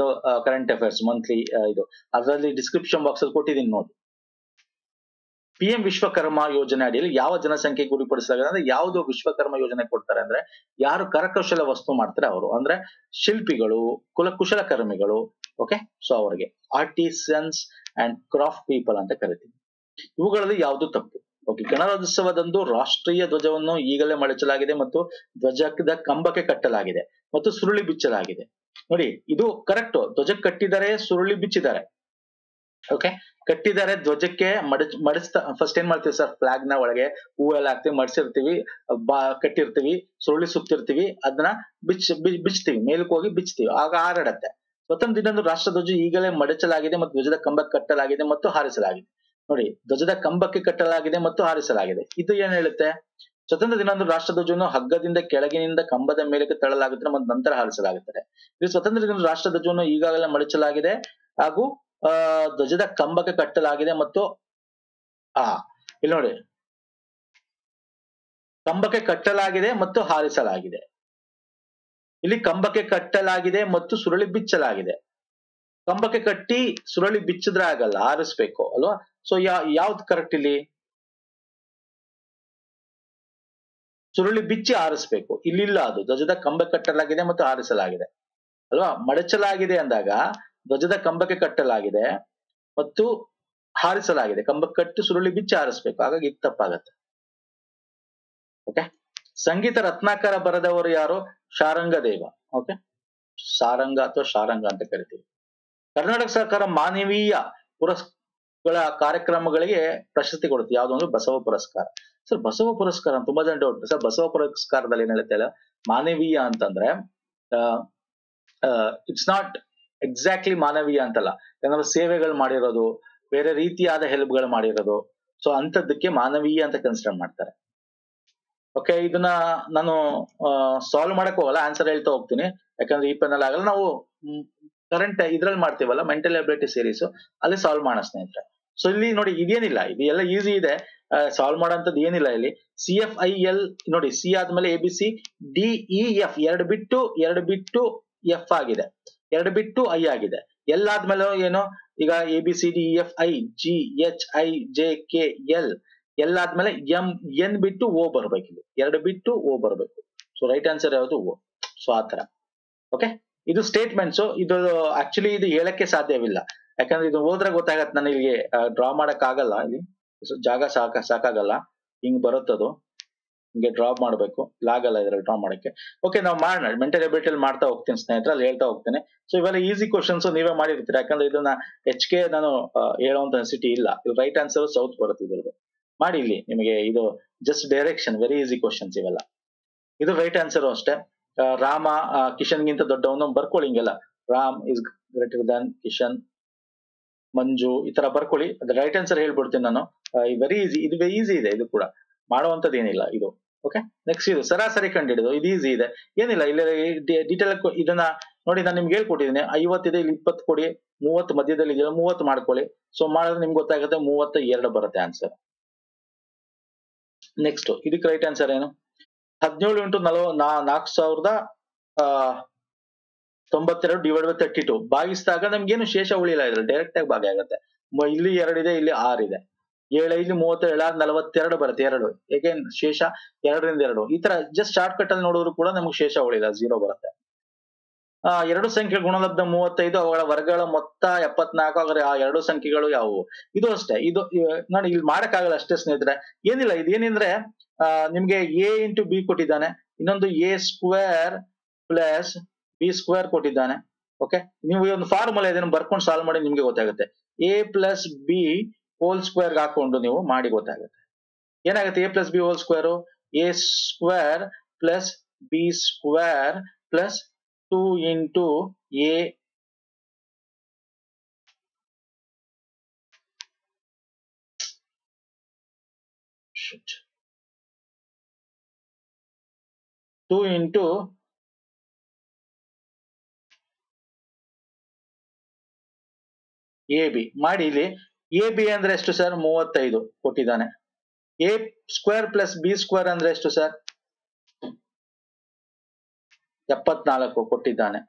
current affairs monthly ಇದು, ಅದರಲ್ಲಿ ಡಿಸ್ಕ್ರಿಪ್ಷನ್ ಬಾಕ್ಸ್ ಅಲ್ಲಿ ಕೊಟ್ಟಿದ್ದೀನಿ ನೋಡಿ. PM ವಿಶ್ವಕರ್ಮ ಯೋಜನೆ ಅಡಿಯಲ್ಲಿ ಯಾವ ಜನಸಂಖ್ಯೆ ಗುರಿಪಡಿಸಲಾಗಿದೆ ಅಂದ್ರೆ, ಯಾವ್ದು ವಿಶ್ವಕರ್ಮ ಯೋಜನೆ ಕೊಡ್ತಾರೆ ಅಂದ್ರೆ, ಯಾರು ಕರಕೌಶಲ ವಸ್ತು ಮಾಡ್ತಾರೆ ಅವರು, ಅಂದ್ರೆ ಶಿಲ್ಪಿಗಳು, ಕುಶಲಕರ್ಮಿಗಳು. ಓಕೆ, ಸೊ ಅವರಿಗೆ ಆರ್ಟಿಸನ್ಸ್ ಅಂಡ್ ಕ್ರಾಫ್ಟ್ ಪೀಪಲ್ ಅಂತ ಕರಿತೀವಿ. ಇವುಗಳಲ್ಲಿ ಯಾವುದು ತಪ್ಪು? ಓಕೆ, ಗಣರಾಜ್ಯೋತ್ಸವದಂದು ರಾಷ್ಟ್ರೀಯ ಧ್ವಜವನ್ನು ಈಗಲೇ ಮಡಚಲಾಗಿದೆ ಮತ್ತು ಧ್ವಜದ ಕಂಬಕ್ಕೆ ಕಟ್ಟಲಾಗಿದೆ ಮತ್ತು ಸುರುಳಿ ಬಿಚ್ಚಲಾಗಿದೆ. ನೋಡಿ, ಇದು ಕರೆಕ್ಟ್. ಧ್ವಜ ಕಟ್ಟಿದರೆ ಸುರುಳಿ ಬಿಚ್ಚಿದ್ದಾರೆ. ಓಕೆ, ಕಟ್ಟಿದ್ದಾರೆ, ಧ್ವಜಕ್ಕೆ ಮಡಿಸ್ತಾ ಫಸ್ಟ್ ಏನ್ ಮಾಡ್ತೀವಿ ಸರ್? ಫ್ಲಾಗ್ ನ ಒಳಗೆ ಹೂವೆಲ್ಲ ಹಾಕ್ತಿವಿ, ಮಡಿಸಿರ್ತೀವಿ, ಕಟ್ಟಿರ್ತೀವಿ, ಸುರುಳಿ ಸುತ್ತಿರ್ತೀವಿ, ಅದನ್ನ ಬಿಚ್ತೀವಿ, ಮೇಲಕ್ಕೆ ಹೋಗಿ ಬಿಚ್ತೀವಿ, ಆಗ ಹಾರಾಡತ್ತೆ. ಸ್ವತಂತ್ರ ದಿನದಂದು ರಾಷ್ಟ್ರ ಧ್ವಜ ಈಗಲೇ ಮಡಚಲಾಗಿದೆ ಮತ್ತು ಧ್ವಜದ ಕಂಬಕ್ಕೆ ಕಟ್ಟಲಾಗಿದೆ ಮತ್ತು ಹಾರಿಸಲಾಗಿದೆ. ನೋಡಿ, ಧ್ವಜದ ಕಂಬಕ್ಕೆ ಕಟ್ಟಲಾಗಿದೆ ಮತ್ತು ಹಾರಿಸಲಾಗಿದೆ, ಇದು ಏನ್ ಹೇಳುತ್ತೆ? ಸ್ವತಂತ್ರ ದಿನದಂದು ರಾಷ್ಟ್ರ ಧ್ವಜವನ್ನು ಹಗ್ಗದಿಂದ ಕೆಳಗಿನಿಂದ ಕಂಬದ ಮೇಲಕ್ಕೆ ತಳ್ಳಲಾಗುತ್ತದೆ ಮತ್ತು ನಂತರ ಹಾರಿಸಲಾಗುತ್ತದೆ. ಇದು ಸ್ವತಂತ್ರ ದಿನದಂದು ರಾಷ್ಟ್ರ ಧ್ವಜವನ್ನು ಈಗಾಗಲೇ ಮಡಚಲಾಗಿದೆ ಹಾಗೂ ಧ್ವಜದ ಕಂಬಕ್ಕೆ ಕಟ್ಟಲಾಗಿದೆ ಮತ್ತು ಇಲ್ಲಿ ನೋಡಿ, ಕಂಬಕ್ಕೆ ಕಟ್ಟಲಾಗಿದೆ ಮತ್ತು ಹಾರಿಸಲಾಗಿದೆ. ಇಲ್ಲಿ ಕಂಬಕ್ಕೆ ಕಟ್ಟಲಾಗಿದೆ ಮತ್ತು ಸುರುಳಿ ಬಿಚ್ಚಲಾಗಿದೆ. ಕಂಬಕ್ಕೆ ಕಟ್ಟಿ ಸುರುಳಿ ಬಿಚ್ಚಿದ್ರೆ ಆಗಲ್ಲ, ಹಾರಿಸ್ಬೇಕು ಅಲ್ವಾ? ಸೊ ಯಾವ್ದು ಕರೆಕ್ಟ್? ಇಲ್ಲಿ ಸುರುಳಿ ಬಿಚ್ಚಿ ಹಾರಿಸ್ಬೇಕು, ಇಲ್ಲಿಲ್ಲ. ಅದು ಧ್ವಜದ ಕಂಬಕ್ಕೆ ಕಟ್ಟಲಾಗಿದೆ ಮತ್ತು ಹಾರಿಸಲಾಗಿದೆ ಅಲ್ವಾ? ಮಡಚಲಾಗಿದೆ ಅಂದಾಗ ಧ್ವಜದ ಕಂಬಕ್ಕೆ ಕಟ್ಟಲಾಗಿದೆ ಮತ್ತು ಹಾರಿಸಲಾಗಿದೆ, ಕಂಬಕ್ಕೆ ಕಟ್ಟು ಸುರುಳಿ ಬಿಚ್ಚಿ ಹಾರಿಸ್ಬೇಕು, ಹಾಗಾಗಿ ಇದು ತಪ್ಪಾಗತ್ತೆ. ಓಕೆ, ಸಂಗೀತ ರತ್ನಾಕರ ಬರೆದವರು ಯಾರು? ಶಾರಂಗದೇವ. ಓಕೆ, ಸಾರಂಗ ಅಥವಾ ಶಾರಂಗ ಅಂತ ಕರಿತೀವಿ. ಕರ್ನಾಟಕ ಸರ್ಕಾರ ಮಾನವೀಯ ಪುರಸ್ಕಾರ ಕಾರ್ಯಕ್ರಮಗಳಿಗೆ ಪ್ರಶಸ್ತಿ ಕೊಡುತ್ತೆ, ಯಾವುದೊಂದು ಬಸವ ಪುರಸ್ಕಾರ. ಸರ್ ಬಸವ ಪುರಸ್ಕಾರ ತುಂಬಾ ಜನ ಡೌಟ್. ಸರ್ ಬಸವ ಪುರಸ್ಕಾರದಲ್ಲಿ ಏನ್ ಹೇಳ್ತೇವೆ? ಮಾನವೀಯ ಅಂತಂದ್ರೆ ಇಟ್ಸ್ ನಾಟ್ ಎಕ್ಸಾಕ್ಟ್ಲಿ ಮಾನವೀಯ ಅಂತಲ್ಲ, ಯಾಕಂದ್ರೆ ಸೇವೆಗಳು ಮಾಡಿರೋದು, ಬೇರೆ ರೀತಿಯಾದ ಹೆಲ್ಪ್ಗಳು ಮಾಡಿರೋದು, ಸೊ ಅಂತದ್ದಕ್ಕೆ ಮಾನವೀಯ ಅಂತ ಕನ್ಸಿಡರ್ ಮಾಡ್ತಾರೆ. ಓಕೆ, ಇದನ್ನ ನಾನು ಸಾಲ್ವ್ ಮಾಡಕ್ ಹೋಗಲ್ಲ, ಆನ್ಸರ್ ಹೇಳ್ತಾ ಹೋಗ್ತೀನಿ, ಯಾಕಂದ್ರೆ ಈ ಪೆನಲ್ ಆಗಲ್ಲ. ನಾವು ಕರೆಂಟ್ ಇದ್ರಲ್ಲಿ ಮಾಡ್ತೀವಲ್ಲ ಮೆಂಟಲ್ ಎಬಿಲಿಟಿ ಸೀರೀಸ್ ಅಲ್ಲಿ ಸಾಲ್ವ್ ಮಾಡೋಣ ಸ್ನೇಹಿತರೆ. ಸೊ ಇಲ್ಲಿ ನೋಡಿ ಇದೇನಿಲ್ಲ, ಇದೆಲ್ಲ ಈಸಿ ಇದೆ, ಸಾಲ್ವ್ ಮಾಡೋಂಥದ್ದು ಏನಿಲ್ಲ ಇಲ್ಲಿ. ಸಿ ಎಫ್ ಐ ಎಲ್ ನೋಡಿ, ಸಿ ಆದ್ಮೇಲೆ A B C D E F ಎರಡು ಬಿಟ್ಟು ಎಫ್ ಆಗಿದೆ, ಎರಡು ಬಿಟ್ಟು ಐ ಆಗಿದೆ. ಎಲ್ ಆದ್ಮೇಲೆ ಏನು ಈಗ A B C D E F I G H I J K L, L ಆದ್ಮೇಲೆ ಎಂ ಎನ್ ಬಿಟ್ಟು ಓ ಬರ್ಬೇಕು, ಇಲ್ಲಿ ಎರಡು ಬಿಟ್ಟು ಓ ಬರ್ಬೇಕು. ಸೊ ರೈಟ್ ಆನ್ಸರ್ ಯಾವುದು ಓ. ಸೊ ಆತರ ಓಕೆ, ಇದು ಸ್ಟೇಟ್ಮೆಂಟ್ಸ್. ಇದು ಆಕ್ಚುಲಿ ಇದು ಹೇಳಕ್ಕೆ ಸಾಧ್ಯವಿಲ್ಲ, ಯಾಕಂದ್ರೆ ಇದು ಹೋದ್ರೆ ಗೊತ್ತಾಗತ್ತೆ, ನಾನು ಇಲ್ಲಿ ಡ್ರಾ ಮಾಡಕ್ ಆಗಲ್ಲ, ಇಲ್ಲಿ ಜಾಗ ಸಾಕಾಗಲ್ಲ, ಹಿಂಗ್ ಬರುತ್ತದು, ಹಿಂಗೆ ಡ್ರಾ ಮಾಡ್ಬೇಕು, ಲಾಗಲ್ಲ ಇದ್ರಲ್ಲಿ ಡ್ರಾ ಮಾಡಕ್ಕೆ. ಓಕೆ, ನಾವು ಮಾಡೋಣ, ಮೆಂಟಲ್ ಎಬಿಲಿಟಿ ಅಲ್ಲಿ ಮಾಡ್ತಾ ಹೋಗ್ತೀನಿ ಸ್ನೇಹಿತರೆ, ಅಲ್ಲಿ ಹೇಳ್ತಾ ಹೋಗ್ತೇನೆ. ಸೊ ಇವೆಲ್ಲ ಈಸಿ ಕ್ವಶನ್ಸ್ ನೀವೇ ಮಾಡಿರ್ತೀರಿ, ಯಾಕಂದ್ರೆ ಇದನ್ನ ಎಚ್ ಕೆ ನಾನು ಹೇಳುವಂತ ಸಿಟಿ ಇಲ್ಲ. ರೈಟ್ ಆನ್ಸರ್ ಸೌತ್ ಬರುತ್ತೆ ಇದ್ರದ್ದು, ಮಾಡಿ ಇಲ್ಲಿ ನಿಮಗೆ ಇದು just direction, very easy questions ಇವೆಲ್ಲ. ಇದು ರೈಟ್ ಆನ್ಸರ್ ಅಷ್ಟೇ. ರಾಮ ಕಿಶನ್ಗಿಂತ ದೊಡ್ಡವನು ಬರ್ಕೊಳ್ಳಿ, ಹಿಂಗೆಲ್ಲ Ram is greater than Kishan, Manju, ಈ ತರ ಬರ್ಕೊಳ್ಳಿ. ಅದ್ರ ರೈಟ್ ಆನ್ಸರ್ ಹೇಳ್ಬಿಡ್ತೀನಿ ನಾನು, ವೆರಿ ಈಸಿ, ಇದು ಈಸಿ ಇದೆ, ಇದು ಕೂಡ ಮಾಡುವಂಥದ್ದು ಏನಿಲ್ಲ ಇದು. ಓಕೆ, ನೆಕ್ಸ್ಟ್ ಇದು ಸರಾಸರಿ ಕಂಡು ಹಿಡಿದು, ಇದು ಈಸಿ ಇದೆ, ಏನಿಲ್ಲ ಇಲ್ಲಿ ಡೀಟೇಲ್. ಇದನ್ನ ನೋಡಿ ನಾನು ನಿಮ್ಗೆ ಹೇಳ್ಕೊಟ್ಟಿದ್ದೀನಿ, 50 ಇದೆ, ಇಲ್ಲಿ 20 ಕೊಡಿ, 30 ಮಧ್ಯದಲ್ಲಿ ಇದೆಯಲ್ಲ 30 ಮಾಡ್ಕೊಳ್ಳಿ. ಸೊ ಮಾಡಿದ್ರೆ ನಿಮ್ಗೆ ಗೊತ್ತಾಗುತ್ತೆ 32 ಬರುತ್ತೆ ಆನ್ಸರ್. ನೆಕ್ಸ್ಟ್ ಇದಕ್ಕೆ ರೈಟ್ ಆನ್ಸರ್ ಏನು, 17 × 4092 / 32 ಭಾಗಿಸಿದಾಗ ನಮ್ಗೇನು ಶೇಷ ಉಳಿಲ್ಲ, ಇದ್ರೆ ಡೈರೆಕ್ಟ್ ಆಗಿ ಭಾಗ ಆಗುತ್ತೆ. ಇಲ್ಲಿ 2 ಇದೆ, ಇಲ್ಲಿ 6 ಇದೆ, 7 × 32 = 42 ಬರುತ್ತೆ. 2 ಏಗೇನ್ ಶೇಷ, 2 ರಿಂದ 2. ಈ ತರ ಜಸ್ಟ್ ಶಾರ್ಟ್ ಕಟ್ ಅಲ್ಲಿ ನೋಡಿದ್ರು ಕೂಡ ನಮ್ಗೆ ಶೇಷ ಉಳಿಲ್ಲ, 0 ಬರುತ್ತೆ. 2 ಸಂಖ್ಯೆ ಗುಣಲಬ್ಧ 35, ಅವುಗಳ ವರ್ಗಗಳ ಮೊತ್ತ 74. ಆದರೆ ಆ 2 ಸಂಖ್ಯೆಗಳು ಯಾವುವು? ಇದು ಅಷ್ಟೇ, ಇದು ನೋಡಿ ಇಲ್ಲಿ ಮಾಡಕ್ಕಾಗಲ್ಲ ಅಷ್ಟೇ ಸ್ನೇಹಿತರೆ, ಏನಿಲ್ಲ. ಇದೇನಂದ್ರೆ ನಿಮ್ಗೆ a × b ಕೊಟ್ಟಿದ್ದಾನೆ, ಇನ್ನೊಂದು a² + b² ಕೊಟ್ಟಿದ್ದಾನೆ. ಓಕೆ, ನೀವು ಈ ಒಂದು ಫಾರ್ಮುಲಾ ಇದನ್ನು ಬರ್ಕೊಂಡು ಸಾಲ್ವ್ ಮಾಡಿ ನಿಮ್ಗೆ ಗೊತ್ತಾಗುತ್ತೆ. a + b² ಹಾಕೊಂಡು ನೀವು ಮಾಡಿ ಗೊತ್ತಾಗುತ್ತೆ ಏನಾಗುತ್ತೆ. a + b² a² + b² + 2 × ab ಮಾಡಿ. ಇಲ್ಲಿ ab ಅಂದ್ರೆ ಎಷ್ಟು ಸರ್? 35 ಕೊಟ್ಟಿದ್ದಾನೆ. a² + b² ಅಂದ್ರೆ ಎಷ್ಟು ಸರ್? 74 ಕೊಟ್ಟಿದ್ದಾನೆ.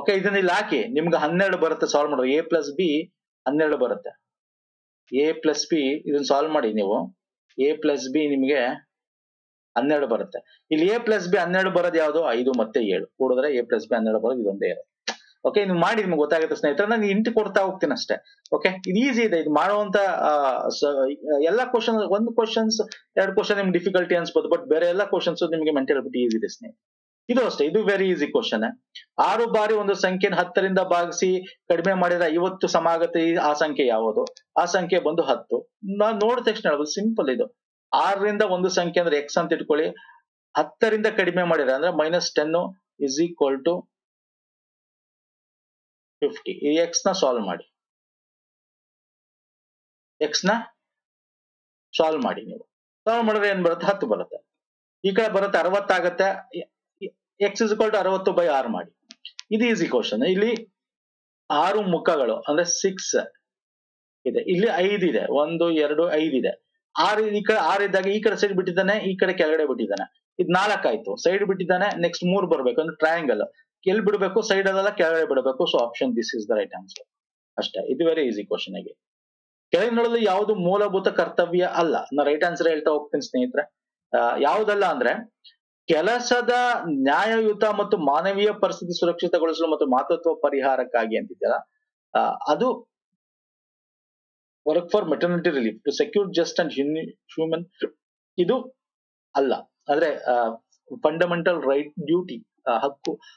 ಓಕೆ, ಇದನ್ನ ಇಲ್ಲಿ ಹಾಕಿ, ನಿಮ್ಗೆ 12 ಬರುತ್ತೆ ಸಾಲ್ವ್ ಮಾಡೋದು. a + b 12 ಬರುತ್ತೆ. a + b ಇದನ್ನ ಸಾಲ್ವ್ ಮಾಡಿ ನೀವು, a + b ನಿಮ್ಗೆ 12 ಬರುತ್ತೆ. ಇಲ್ಲಿ a + b 12 ಬರೋದು ಯಾವುದು? 5 ಮತ್ತು 7 ಕೂಡಿದ್ರೆ a + b 12 ಬರೋದು, ಇದೊಂದೇ ಇರೋದು. ಓಕೆ, ನೀವು ಮಾಡಿ ನಿಮ್ಗೆ ಗೊತ್ತಾಗುತ್ತೆ ಸ್ನೇಹಿತರೆ, ನಾನು ಇಂಟು ಕೊಡ್ತಾ ಹೋಗ್ತೀನಿ ಅಷ್ಟೇ. ಓಕೆ, ಇದು ಈಸಿ ಇದೆ, ಇದು ಮಾಡುವಂತ ಎಲ್ಲಾ ಕ್ವಶನ್. ಒಂದು ಕ್ವಶನ್ಸ್, 2 ಕ್ವಶನ್ ನಿಮ್ಗೆ ಡಿಫಿಕಲ್ಟಿ ಅನ್ಸ್ಬೋದು, ಬಟ್ ಬೇರೆ ಎಲ್ಲಾ ಕ್ವಶನ್ಸ್ ನಿಮ್ಗೆ ಮೆಂಟಲ್ ಎಬಿಲಿಟಿ ಈಸಿ ಇದೆ ಸ್ನೇಹಿತರೆ. ಇದು ಅಷ್ಟೇ, ಇದು ವೆರಿ ಈಸಿ ಕ್ವಶನ್. 6 ಬಾರಿ ಒಂದು ಸಂಖ್ಯೆನ 10 ರಿಂದ ಭಾಗಿಸಿ ಕಡಿಮೆ ಮಾಡಿದ್ರೆ 50 ಸಮಾಗತ್ತೆ, ಆ ಸಂಖ್ಯೆ ಯಾವುದು? ಆ ಸಂಖ್ಯೆ ಬಂದು 10. ನಾನು ನೋಡಿದ ತಕ್ಷಣ ಹೇಳ್ಬೋದು, ಸಿಂಪಲ್ ಇದು. 6 ರಿಂದ ಒಂದು ಸಂಖ್ಯೆ ಅಂದ್ರೆ x ಅಂತ ಇಟ್ಕೊಳ್ಳಿ, 10 ರಿಂದ ಕಡಿಮೆ ಮಾಡಿದ್ರೆ ಅಂದ್ರೆ -10 = 50. ಈ ಎಕ್ಸ್ ನ ಸಾಲ್ವ್ ಮಾಡಿ, ನೀವು ಸಾಲ್ವ್ ಮಾಡಿದ್ರೆ ಏನ್ ಬರುತ್ತೆ? 10 ಬರುತ್ತೆ. ಈ ಕಡೆ ಬರುತ್ತೆ 60 ಆಗತ್ತೆ. x = 60/6 ಮಾಡಿ. ಇದು ಈಸಿ ಕ್ವಶನ್. ಇಲ್ಲಿ 6 ಮುಖಗಳು ಅಂದ್ರೆ 6 ಇದೆ, ಇಲ್ಲಿ 5 ಇದೆ, 1 2 5 ಇದೆ. 6 ಈ ಕಡೆ 6 ಇದ್ದಾಗ ಈ ಕಡೆ ಸೈಡ್ ಬಿಟ್ಟಿದ್ದಾನೆ, ಈ ಕಡೆ ಕೆಳಗಡೆ ಬಿಟ್ಟಿದ್ದಾನೆ. ಇದು 4 ಆಯ್ತು, ಸೈಡ್ ಬಿಟ್ಟಿದ್ದಾನೆ. ನೆಕ್ಸ್ಟ್ 3 ಬರ್ಬೇಕು ಅಂದ್ರೆ ಟ್ರಯಾಂಗಲ್, ಎಲ್ಲಿ ಬಿಡಬೇಕು? ಸೈಡ್ ಅದಲ್ಲ, ಕೆಳಗಡೆ ಬಿಡಬೇಕು. So option this is the right answer ಅಷ್ಟೇ. ಇದು ವೆರಿ ಈಸಿ ಕ್ವಶನ್ ಆಗಿ. ಕೆಳಗಿನೊಳಗೆ ಯಾವುದು ಮೂಲಭೂತ ಕರ್ತವ್ಯ ಅಲ್ಲ? ನಾ ರೈಟ್ ಆನ್ಸರ್ ಹೇಳ್ತಾ ಹೋಗ್ತೀನಿ ಸ್ನೇಹಿತರೆ. ಯಾವುದಲ್ಲ ಅಂದ್ರೆ ಕೆಲಸದ ನ್ಯಾಯಯುತ ಮತ್ತು ಮಾನವೀಯ ಪರಿಸ್ಥಿತಿ ಸುರಕ್ಷಿತಗೊಳಿಸಲು ಮತ್ತು ಮಾತೃತ್ವ ಪರಿಹಾರಕ್ಕಾಗಿ ಅಂತಿದೆಯಲ್ಲ, ಅದು work for maternity relief to secure just and human, ಇದು ಅಲ್ಲ. ಅಂದ್ರೆ ಫಂಡಮೆಂಟಲ್ ರೈಟ್, ಡ್ಯೂಟಿ,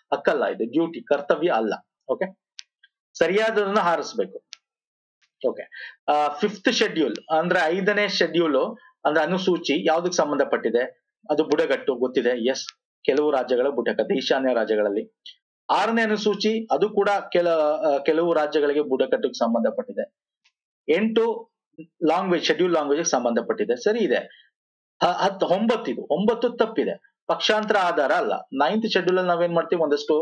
ಹಕ್ಕಲ್ಲ, ಇದು ಡ್ಯೂಟಿ, ಕರ್ತವ್ಯ ಅಲ್ಲ. ಓಕೆ, ಸರಿಯಾದದನ್ನ ಹಾರಿಸ್ಬೇಕು. ಓಕೆ, 5th ಶೆಡ್ಯೂಲ್ ಅಂದ್ರೆ 5ನೇ ಶೆಡ್ಯೂಲು ಅಂದ್ರೆ ಅನುಸೂಚಿ ಯಾವ್ದಕ್ಕೆ ಸಂಬಂಧಪಟ್ಟಿದೆ? ಅದು ಬುಡಕಟ್ಟು, ಗೊತ್ತಿದೆ. ಎಸ್, ಕೆಲವು ರಾಜ್ಯಗಳ ಬುಡಕಟ್ಟು, ಈಶಾನ್ಯ ರಾಜ್ಯಗಳಲ್ಲಿ. 6ನೇ ಅನುಸೂಚಿ ಅದು ಕೂಡ ಕೆಲವು ರಾಜ್ಯಗಳಿಗೆ ಬುಡಕಟ್ಟಿಗೆ ಸಂಬಂಧಪಟ್ಟಿದೆ. 8 ಲ್ಯಾಂಗ್ವೇಜ್, ಶೆಡ್ಯೂಲ್ ಲ್ಯಾಂಗ್ವೇಜ್ ಸಂಬಂಧಪಟ್ಟಿದೆ, ಸರಿ ಇದೆ. 9 ಇದು, 9 ತಪ್ಪಿದೆ, ಪಕ್ಷಾಂತರ ಆಧಾರ ಅಲ್ಲ. 9th ಶೆಡ್ಯೂಲ್ ಅಲ್ಲಿ ನಾವೇನ್ ಮಾಡ್ತೀವಿ? ಒಂದಷ್ಟು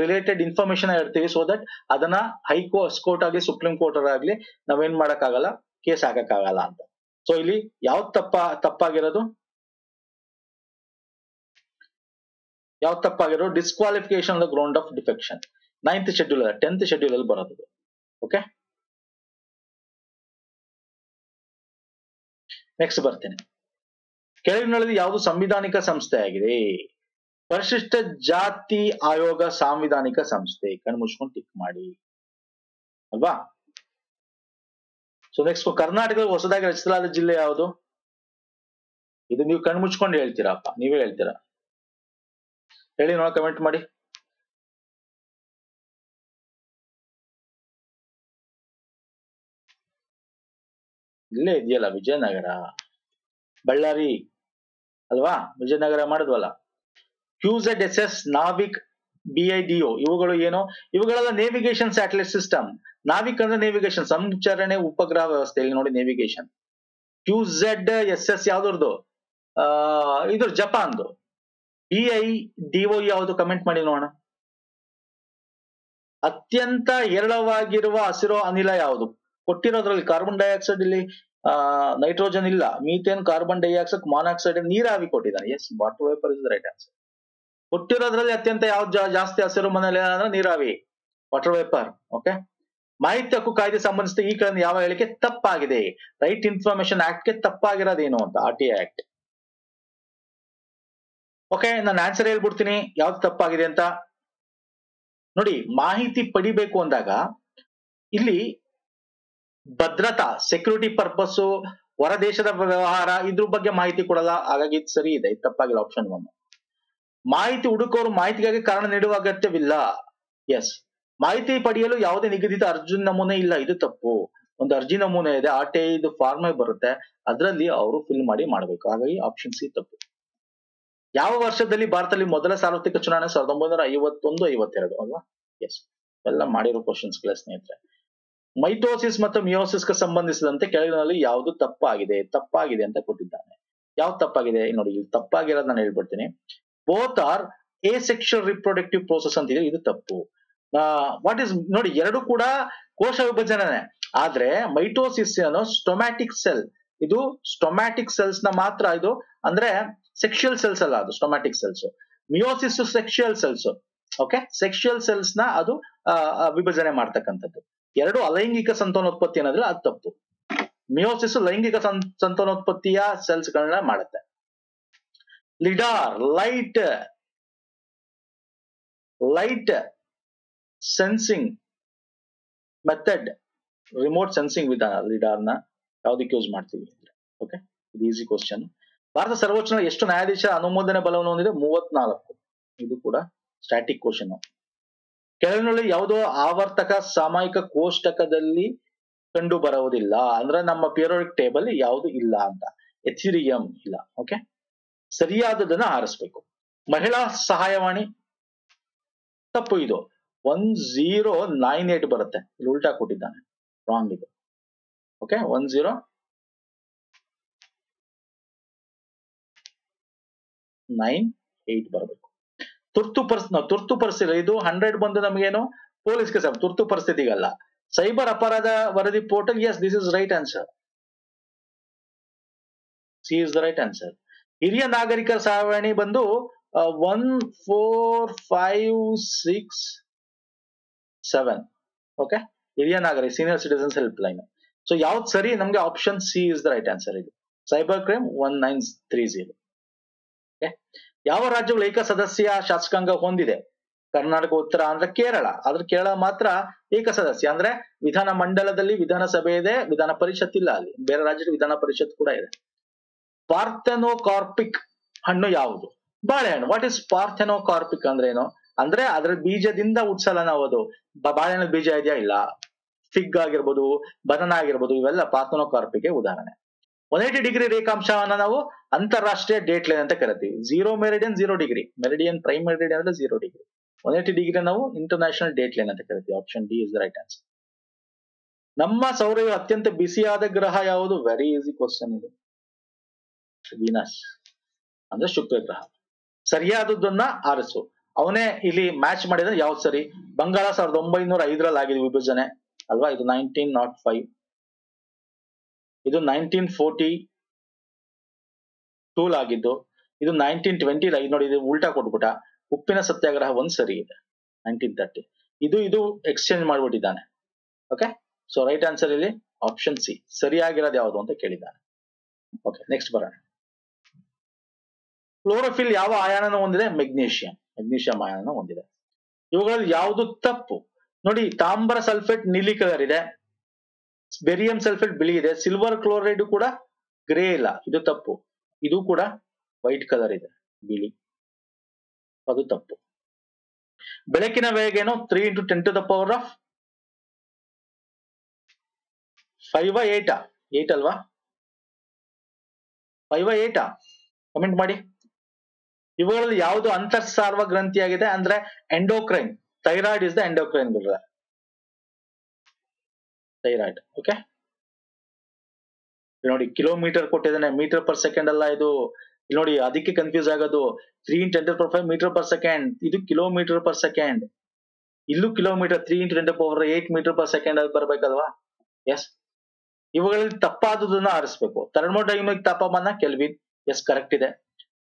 ರಿಲೇಟೆಡ್ ಇನ್ಫಾರ್ಮೇಶನ್ ಇರ್ತೀವಿ, ಸೋ ದಟ್ ಅದನ್ನ ಹೈಕೋರ್ಟ್ ಆಗಲಿ ಸುಪ್ರೀಂ ಕೋರ್ಟ್ ಆಗಲಿ ನಾವೇನ್ ಮಾಡಕ್ಕಾಗಲ್ಲ, ಕೇಸ್ ಹಾಕಕ್ಕಾಗಲ್ಲ ಅಂತ. ಸೊ ಇಲ್ಲಿ ಯಾವ್ದು ತಪ್ಪಾಗಿರೋದು disqualification on the ground of defection, 9th schedule 10th schedule ಅಲ್ಲಿ ಬರೋದು. ಓಕೆ, ನೆಕ್ಸ್ಟ್ ಬರ್ತೇನೆ. ಕೆಳಗಿನಲ್ಲಿ ಯಾವುದು ಸಂವಿಧಾನಿಕ ಸಂಸ್ಥೆ ಆಗಿದೆ? ಪರಿಶಿಷ್ಟ ಜಾತಿ ಆಯೋಗ ಸಾಂವಿಧಾನಿಕ ಸಂಸ್ಥೆ. ಕಣ್ಮುಚ್ಕೊಂಡು ಟಿಕ್ ಮಾಡಿ, ಅಲ್ವಾ? ಸೊ ನೆಕ್ಸ್ಟ್, ಕರ್ನಾಟಕದ ಹೊಸದಾಗಿ ರಚಿಸಲಾದ ಜಿಲ್ಲೆ ಯಾವುದು? ಇದು ನೀವು ಕಣ್ಮುಚ್ಕೊಂಡು ಹೇಳ್ತೀರಪ್ಪ, ನೀವೇ ಹೇಳ್ತೀರಾ, ಹೇಳಿ ನೋಡ, ಕಮೆಂಟ್ ಮಾಡಿ. ಇಲ್ಲೇ ಇದೆಯಲ್ಲ ವಿಜಯನಗರ, ಬಳ್ಳಾರಿ ಅಲ್ವಾ, ವಿಜಯನಗರ ಮಾಡಿದ್ವಲ್ಲ. QZSS, NAVIC, BIDO ಇವುಗಳು ಏನು? ಇವುಗಳೆಲ್ಲ ನೇವಿಗೇಷನ್ ಸ್ಯಾಟಲೈಟ್ ಸಿಸ್ಟಮ್. NAVIC ಅಂದ್ರೆ ನೇವಿಗೇಷನ್, ಸಂಚರಣೆ ಉಪಗ್ರಹ ವ್ಯವಸ್ಥೆ. ಇಲ್ಲಿ ನೋಡಿ ನೇವಿಗೇಷನ್. QZSS ಯಾವ್ದು? ಇದು ಜಪಾನ್ದು. BIDO ಯಾವುದು? ಕಮೆಂಟ್ ಮಾಡಿ ನೋಡೋಣ. ಅತ್ಯಂತ ಎರಳವಾಗಿರುವ ಹಸಿರು ಅನಿಲ ಯಾವುದು? ಕೊಟ್ಟಿರೋದ್ರಲ್ಲಿ ಕಾರ್ಬನ್ ಡೈಆಕ್ಸೈಡ್, ಇಲ್ಲಿ ನೈಟ್ರೋಜನ್ ಇಲ್ಲ, ಮೀಥೇನ್, ಕಾರ್ಬನ್ ಡೈಆಕ್ಸೈಡ್, ಮಾನಾಕ್ಸೈಡ್, ನೀರಾವಿ ಕೊಟ್ಟಿದ್ದಾರೆ. Yes, water vapour is the right answer. ಕೊಟ್ಟಿರೋದ್ರಲ್ಲಿ ಅತ್ಯಂತ ಯಾವ್ದು ಜಾಸ್ತಿ ಹಸಿರು ಮನೆಯಲ್ಲಿ ಅಂದ್ರೆ ನೀರಾವಿ, ವಾಟರ್ ವೇಪರ್. ಓಕೆ, ಮಾಹಿತಿ ಹಕ್ಕು ಕಾಯ್ದೆ ಸಂಬಂಧಿಸಿದ ಈ ಕೆಳಗಿನ ಯಾವ ಹೇಳಿಕೆ ತಪ್ಪಾಗಿದೆ? ರೈಟ್ ಇನ್ಫಾರ್ಮೇಶನ್ ಆಕ್ಟ್ ಗೆ ತಪ್ಪಾಗಿರೋದೇನು ಅಂತ, RTI ಆಕ್ಟ್. ಓಕೆ, ನಾನು ಆನ್ಸರ್ ಹೇಳ್ಬಿಡ್ತೀನಿ ಯಾವ್ದು ತಪ್ಪಾಗಿದೆ ಅಂತ. ನೋಡಿ, ಮಾಹಿತಿ ಪಡಿಬೇಕು ಅಂದಾಗ ಇಲ್ಲಿ ಭದ್ರತಾ, ಸೆಕ್ಯೂರಿಟಿ ಪರ್ಪಸ್, ಹೊರ ದೇಶದ ವ್ಯವಹಾರ, ಇದ್ರ ಬಗ್ಗೆ ಮಾಹಿತಿ ಕೊಡಲ್ಲ. ಹಾಗಾಗಿ ಇದು ಸರಿ ಇದೆ, ಇದು ತಪ್ಪಾಗಿಲ್ಲ. ಆಪ್ಷನ್ 1. ಮಾಹಿತಿ ಹುಡುಕೋರು ಮಾಹಿತಿಗಾಗಿ ಕಾರಣ ನೀಡುವ ಅಗತ್ಯವಿಲ್ಲ. ಎಸ್, ಮಾಹಿತಿ ಪಡೆಯಲು ಯಾವುದೇ ನಿಗದಿತ ಅರ್ಜಿ ನಮೂನೆ ಇಲ್ಲ, ಇದು ತಪ್ಪು. ಒಂದು ಅರ್ಜಿ ನಮೂನೆ ಇದೆ, RTI ಇದು ಫಾರ್ಮೇ ಬರುತ್ತೆ, ಅದರಲ್ಲಿ ಅವರು ಫಿಲ್ ಮಾಡಿ ಮಾಡಬೇಕು. ಹಾಗಾಗಿ ಆಪ್ಷನ್ C ತಪ್ಪು. ಯಾವ ವರ್ಷದಲ್ಲಿ ಭಾರತದಲ್ಲಿ ಮೊದಲ ಸಾರ್ವತ್ರಿಕ ಚುನಾವಣೆ? 1951-52 ಅಲ್ವಾ? ಎಸ್, ಎಲ್ಲ ಮಾಡಿರೋ ಕ್ವಶನ್ಸ್ ಗಳ ಸ್ನೇಹಿತರೆ. ಮೈಟೋಸಿಸ್ ಮತ್ತು ಮಿಯೋಸಿಸ್ಗೆ ಸಂಬಂಧಿಸಿದಂತೆ ಕೆಳಗಿನಲ್ಲಿ ಯಾವುದು ತಪ್ಪಾಗಿದೆ? ಅಂತ ಕೊಟ್ಟಿದ್ದಾನೆ. ಯಾವ್ದು ತಪ್ಪಾಗಿದೆ ನೋಡಿ, ಇಲ್ಲಿ ತಪ್ಪಾಗಿರೋದು ನಾನು ಹೇಳ್ಬಿಡ್ತೀನಿ. Both are asexual reproductive process ಅಂತ ಇದೆ, ಇದು ತಪ್ಪು. ವಾಟ್ ಇಸ್ ನೋಡಿ, ಎರಡು ಕೂಡ ಕೋಶ ವಿಭಜನೆ, ಆದ್ರೆ ಮೈಟೋಸಿಸ್ ಏನೋ ಸ್ಟೊಮ್ಯಾಟಿಕ್ ಸೆಲ್, ಇದು ಸ್ಟೊಮ್ಯಾಟಿಕ್ ಸೆಲ್ಸ್ ನ ಮಾತ್ರ, ಇದು ಅಂದ್ರೆ ಸೆಕ್ಷುಯಲ್ ಸೆಲ್ಸ್ ಅಲ್ಲ, ಅದು somatic cells. Meiosis sexual cells. Okay, sexual cells ನ ಅದು ವಿಭಜನೆ ಮಾಡ್ತಕ್ಕಂಥದ್ದು. ಎರಡು ಅಲೈಂಗಿಕ ಸಂತಾನೋತ್ಪತ್ತಿ ಅನ್ನೋದಿಲ್ಲ, ಅದು ತಪ್ಪು. ಮಿಯೋಸಿಸ್ ಲೈಂಗಿಕ ಸಂತಾನೋತ್ಪತ್ತಿಯ ಸೆಲ್ಸ್ ಗಳನ್ನ ಮಾಡುತ್ತೆ. Lidar, light sensing method, remote sensing ವಿಧಾನ. ಲಿಡಾರ್ನ ಯಾವ್ದಕ್ಕೆ ಯೂಸ್ ಮಾಡ್ತೀವಿ? ಓಕೆ, ಇದು ಈಸಿ ಕ್ವಶನ್. ಭಾರತ ಸರ್ವೋಚ್ಚ ನ್ಯಾಯಾಲಯ ಎಷ್ಟು ನ್ಯಾಯಾಧೀಶ ಅನುಮೋದನೆ ಬಲವನ್ನು ಹೊಂದಿದೆ? 34. ಇದು ಕೂಡ ಸ್ಟ್ಯಾಟಿಕ್ ಕ್ವಶನ್. ಕೆಳಗಿನಲ್ಲಿ ಯಾವುದೋ ಆವರ್ತಕ ಸಾಮಾಯಿಕ ಕೋಷ್ಟಕದಲ್ಲಿ ಕಂಡು ಬರುವುದಿಲ್ಲ, ಅಂದ್ರೆ ನಮ್ಮ ಪಿರಿಯೋಡಿಕ್ ಟೇಬಲ್ ಯಾವುದು ಇಲ್ಲ ಅಂತ, ಎಥೀರಿಯಂ ಇಲ್ಲ. ಓಕೆ, ಸರಿಯಾದದನ್ನ ಆರಿಸ್ಬೇಕು. ಮಹಿಳಾ ಸಹಾಯವಾಣಿ ತಪ್ಪು, ಇದು 1098 ಬರುತ್ತೆ, ಇಲ್ಲಿ ಉಲ್ಟಾ ಕೊಟ್ಟಿದ್ದಾನೆ, ರಾಂಗ್ ಇದು. ಓಕೆ, 1098 ಬರಬೇಕು. ತುರ್ತು ಪರಿಸ್ಥಿತಿ ಇದು 100 ಬಂದು ನಮಗೇನು ಪೊಲೀಸ್ಗೆ ಸರ್, ತುರ್ತು ಪರಿಸ್ಥಿತಿಗಲ್ಲ. ಸೈಬರ್ ಅಪರಾಧ ವರದಿ portal, yes this is right answer, C is the right answer. ಹಿರಿಯ ನಾಗರಿಕರ ಸಹಾಯವಾಣಿ ಬಂದು 14567. ಓಕೆ, ಹಿರಿಯ ನಾಗರಿಕ, senior citizens help line. So ಯಾವ್ದು ಸರಿ? ನಮ್ಗೆ option C is the right answer. ಇದು ಸೈಬರ್ ಕ್ರೈಮ್ 1930. ಯಾವ ರಾಜ್ಯಗಳು ಏಕ ಸದಸ್ಯ ಶಾಸಕಾಂಗ ಹೊಂದಿದೆ? ಕರ್ನಾಟಕ ಉತ್ತರ, ಅಂದ್ರೆ ಕೇರಳ. ಆದ್ರೆ ಕೇರಳ ಮಾತ್ರ ಏಕ ಸದಸ್ಯ, ಅಂದ್ರೆ ವಿಧಾನ ಮಂಡಲದಲ್ಲಿ ವಿಧಾನಸಭೆ ಇದೆ, ವಿಧಾನ ಪರಿಷತ್ ಇಲ್ಲ. ಅಲ್ಲಿ ಬೇರೆ ರಾಜ್ಯದ ವಿಧಾನ ಪರಿಷತ್ ಕೂಡ ಇದೆ. ಪಾರ್ಥೆನೋಕಾರ್ಪಿಕ್ ಹಣ್ಣು ಯಾವುದು? ಬಾಳೆಹಣ್ಣು. ವಾಟ್ ಇಸ್ ಪಾರ್ಥೆನೋಕಾರ್ಪಿಕ್ ಅಂದ್ರೆ ಏನು? ಅಂದ್ರೆ ಅದರ ಬೀಜದಿಂದ ಉಟ್ಸಲ್ಲ ನಾವು, ಅದು ಬಾಳೆಹಣ್ಣು ಬೀಜ ಇದೆಯಾ? ಇಲ್ಲ. ಫಿಗ್ ಆಗಿರ್ಬೋದು, ಬನಾನಾ ಆಗಿರ್ಬೋದು, ಇವೆಲ್ಲ ಪಾರ್ಥೆನೋಕಾರ್ಪಿಕ್ ಉದಾಹರಣೆ. 180 ಡಿಗ್ರಿ ರೇಖಾಂಶವನ್ನ ನಾವು ಅಂತಾರಾಷ್ಟ್ರೀಯ ಡೇಟ್ ಲೈನ್ ಅಂತ ಕರಿತೀವಿ. 0 meridian 0 degree, meridian prime meridian ಅಂದ್ರೆ 0 ಡಿಗ್ರಿ. 180 ಡಿಗ್ರಿ ನಾವು ಇಂಟರ್ನ್ಯಾಷನಲ್ ಡೇಟ್ ಲೈನ್ ಅಂತ ಕರಿತೀವಿ. Option D is the right answer. ನಮ್ಮ ಸೌರವು ಅತ್ಯಂತ ಬಿಸಿಯಾದ ಗ್ರಹ ಯಾವುದು? ವೆರಿ ಈಸಿ ಕ್ವಶನ್ ಇದು, ವೀನಸ್, ಅಂದ್ರೆ ಶುಕ್ರ ಗ್ರಹ. ಸರಿಯಾದದನ್ನ ಆರಿಸು. ಅವನೇ ಇಲ್ಲಿ ಮ್ಯಾಚ್ ಮಾಡಿದ್ರೆ ಯಾವ್ದು ಸರಿ? ಬಂಗಾಳ 1905 ಆಗಿದೆ ವಿಭಜನೆ ಅಲ್ವಾ, ಇದು 1905, ಇದು 1942 ಆಗಿದ್ದು, ಇದು 1920 ನೋಡಿ, ಇದು ಉಲ್ಟಾ ಕೊಟ್ಬಿಟ್ಟ. ಉಪ್ಪಿನ ಸತ್ಯಾಗ್ರಹ ಒಂದ್ ಸರಿ ಇದೆ 1930, ಇದು ಇದು ಎಕ್ಸ್ಚೇಂಜ್ ಮಾಡ್ಬಿಟ್ಟಿದ್ದಾನೆ. ಓಕೆ, ಸೊ ರೈಟ್ ಆನ್ಸರ್ ಇಲ್ಲಿ ಆಪ್ಷನ್ ಸಿ ಸರಿಯಾಗಿರೋದು ಯಾವುದು ಅಂತ ಕೇಳಿದ್ದಾನೆ. ಓಕೆ, ನೆಕ್ಸ್ಟ್ ಬರೋಣ. ಕ್ಲೋರೋಫಿಲ್ ಯಾವ ಆಯಾನ ಹೊಂದಿದೆ? ಮೆಗ್ನೀಷಿಯಂ ಆಯಾನ ಹೊಂದಿದೆ. ಇವುಗಳಲ್ಲಿ ಯಾವುದು ತಪ್ಪು? ನೋಡಿ, ತಾಮ್ರ ಸಲ್ಫೇಟ್ ನೀಲಿ ಕಲರ್ ಇದೆ, ಬೆರಿಯಂ ಸಲ್ಫೇಟ್ ಬಿಳಿ ಇದೆ, ಸಿಲ್ವರ್ ಕ್ಲೋರೈಡ್ ಕೂಡ ಗ್ರೇ ಇಲ್ಲ, ಇದು ತಪ್ಪು. ಇದು ಕೂಡ ವೈಟ್ ಕಲರ್ ಇದೆ, ಬಿಳಿ, ಅದು ತಪ್ಪು. ಬೆಳಕಿನ ವೇಗೇನು? 3×10⁵ ಏಟ್ ಅಲ್ವಾ, 5/8 ಕಮೆಂಟ್ ಮಾಡಿ. ಇವುಗಳಲ್ಲಿ ಯಾವುದು ಅಂತರ್ಸಾರ್ವ ಗ್ರಂಥಿಯಾಗಿದೆ? ಅಂದ್ರೆ endocrine, thyroid is the endocrine brother, thyroid. Okay ನೋಡಿ, ಕಿಲೋಮೀಟರ್ ಕೊಟ್ಟಿದ್ದಾನೆ, ಮೀಟರ್ ಪರ್ ಸೆಕೆಂಡ್ ಅಲ್ಲ ಇದು. ಇಲ್ಲಿ ನೋಡಿ, ಅದಕ್ಕೆ ಕನ್ಫ್ಯೂಸ್ ಆಗೋದು, 3×10⁵ ಮೀಟರ್ ಪರ್ ಸೆಕೆಂಡ್, ಇದು ಕಿಲೋಮೀಟರ್ ಪರ್ ಸೆಕೆಂಡ್, ಇಲ್ಲೂ ಕಿಲೋಮೀಟರ್ 3×10⁸ ಮೀಟರ್ ಪರ್ ಸೆಕೆಂಡ್ ಅಲ್ಲಿ ಬರ್ಬೇಕಲ್ವಾ. ಎಸ್, ಇವುಗಳಲ್ಲಿ ತಪ್ಪಾದದನ್ನ ಆರಿಸ್ಬೇಕು. ಥರ್ಮೋಡೈನಮಿಕ್ ತಾಪಮಾನ ಕೆಲ್ವಿನ್, ಎಸ್ ಕರೆಕ್ಟ್ ಇದೆ.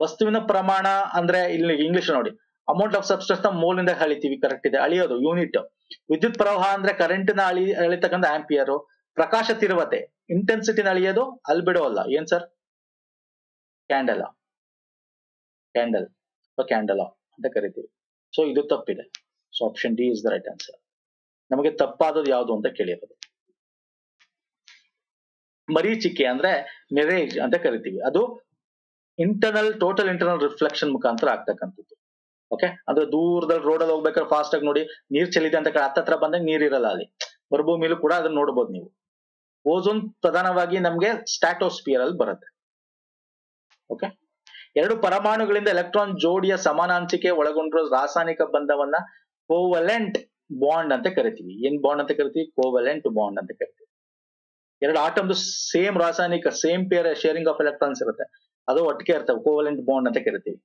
ವಸ್ತುವಿನ ಪ್ರಮಾಣ ಅಂದ್ರೆ ಇಲ್ಲಿ ಇಂಗ್ಲಿಷ್ ನೋಡಿ, ಅಮೌಂಟ್ ಆಫ್ ಸಬ್ಸ್ಟೆನ್ಸ್ ನ ಮೋಲ್ ಇಂದ ಅಳಿತೀವಿ, ಕರೆಕ್ಟ್ ಇದೆ. ಅಳಿಯೋದು ಯೂನಿಟ್. ವಿದ್ಯುತ್ ಪ್ರವಾಹ ಅಂದ್ರೆ ಕರೆಂಟ್ ನ ಅಳಿತಕ್ಕಂಥ ಆಂಪಿಯರ್. ಪ್ರಕಾಶ ತೀವ್ರತೆ ಇಂಟೆನ್ಸಿಟಿ ಅಳಿಯೋದು ಅಲ್ಬಿಡೋ ಅಲ್ಲ, ಏನ್ ಸರ್? ಕ್ಯಾಂಡಲ ಅಂತ ಕರಿತೀವಿ. ಸೊ ಇದು ತಪ್ಪಿದೆ. So option D is the right answer. ನಮಗೆ ತಪ್ಪಾದದ್ದು ಯಾವುದು ಅಂತ ಕೇಳಿರೋದು. ಮರೀಚಿಕೆ ಅಂದ್ರೆ ಮಿರೇಜ್ ಅಂತ ಕರಿತೀವಿ, ಅದು ಟೋಟಲ್ ಇಂಟರ್ನಲ್ ರಿಫ್ಲೆಕ್ಷನ್ ಮುಖಾಂತರ ಆಗ್ತಕ್ಕಂಥದ್ದು. ಓಕೆ, ಅಂದ್ರೆ ದೂರದಲ್ಲಿ ರೋಡಲ್ಲಿ ಹೋಗ್ಬೇಕಾದ್ರೆ ಫಾಸ್ಟ್ ಆಗಿ ನೋಡಿ, ನೀರ್ ಚೆಲ್ಲಿದೆ ಅಂತ ಕಡೆ, ಹತ್ತತ್ರ ಬಂದಾಗ ನೀರ್ ಇರಲ್ಲ, ಅಲ್ಲಿ ಮರುಭೂಮಿಲೂ ಕೂಡ ಅದನ್ನ ನೋಡ್ಬೋದು ನೀವು. ಓಝೋನ್ ಪ್ರಧಾನವಾಗಿ ನಮ್ಗೆ ಸ್ಟ್ರಾಟೋಸ್ಫಿಯರ್ ಅಲ್ಲಿ ಬರುತ್ತೆ. ಓಕೆ, 2 ಪರಮಾಣುಗಳಿಂದ ಎಲೆಕ್ಟ್ರಾನ್ ಜೋಡಿಯ ಸಮಾನ ಹಂಚಿಕೆ ಒಳಗೊಂಡಿರೋ ರಾಸಾಯನಿಕ ಬಂಧವನ್ನ ಕೋವಲೆಂಟ್ ಬಾಂಡ್ ಅಂತ ಕರಿತೀವಿ. ಏನ್ ಬಾಂಡ್ ಅಂತ ಕರಿತೀವಿ? ಕೋವಲೆಂಟ್ ಬಾಂಡ್ ಅಂತ ಕರಿತೀವಿ. 2 ಆಟಮ್ದು ಸೇಮ್ ರಾಸಾಯನಿಕ, same pair sharing of electrons ಇರುತ್ತೆ, ಅದು ಒಟ್ಟಿಗೆ ಇರ್ತವೆ, ಕೋವಲೆಂಟ್ ಬಾಂಡ್ ಅಂತ ಕರಿತೀವಿ.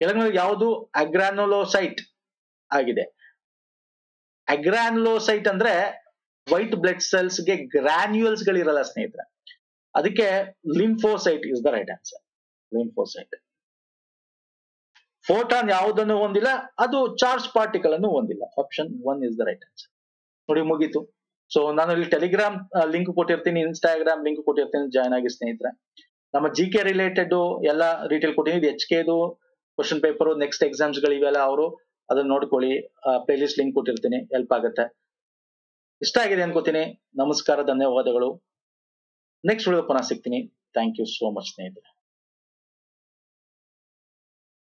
ಕೆಳಗಿನಲ್ಲಿ ಯಾವುದು ಅಗ್ರಾನುಲೋಸೈಟ್ ಆಗಿದೆ? ಅಗ್ರಾನುಲೋಸೈಟ್ ಅಂದ್ರೆ ವೈಟ್ ಬ್ಲಡ್ ಸೆಲ್ಸ್ ಗೆ ಗ್ರಾನ್ಯೂಲ್ಸ್ ಗಳಿರಲ್ಲ ಸ್ನೇಹಿತರೆ, ಅದಕ್ಕೆ lymphocyte is the right answer, lymphocyte. Photon ಯಾವುದನ್ನು ಹೊಂದಿಲ್ಲ, ಅದು ಚಾರ್ಜ್ ಪಾರ್ಟಿಕಲ್ ಅನ್ನು ಹೊಂದಿಲ್ಲ. Option 1 is the right answer. ನೋಡಿ ಮುಗೀತು. ಸೊ ನಾನು ಇಲ್ಲಿ ಟೆಲಿಗ್ರಾಮ್ ಲಿಂಕ್ ಕೊಟ್ಟಿರ್ತೀನಿ, ಇನ್ಸ್ಟಾಗ್ರಾಮ್ ಲಿಂಕ್ ಕೊಟ್ಟಿರ್ತೀನಿ, ಜಾಯ್ನ್ ಆಗಿ ಸ್ನೇಹಿತರೆ. ನಮ್ಮ GK ರಿಲೇಟೆಡ್ ಎಲ್ಲ ರೀಟೇಲ್ ಕೊಟ್ಟಿದ್ದೀನಿ. HKದು ಕ್ವಶನ್ ಪೇಪರ್, ನೆಕ್ಸ್ಟ್ ಎಕ್ಸಾಮ್ಸ್ ಗಳಿವೆಲ್ಲ ಅವರು ಅದನ್ನ ನೋಡ್ಕೊಳ್ಳಿ. ಪ್ಲೇ ಲಿಸ್ಟ್ ಲಿಂಕ್ ಕೊಟ್ಟಿರ್ತೀನಿ, ಹೆಲ್ಪ್ ಆಗುತ್ತೆ. ಇಷ್ಟ ಆಗಿದೆ ಅನ್ಕೋತೀನಿ. ನಮಸ್ಕಾರ, ಧನ್ಯವಾದಗಳು. ನೆಕ್ಸ್ಟ್ ವಿಡಿಯೋ ಪುನಃ ಸಿಗ್ತೀನಿ. ಥ್ಯಾಂಕ್ ಯು ಸೋ ಮಚ್ ಸ್ನೇಹಿತರೆ.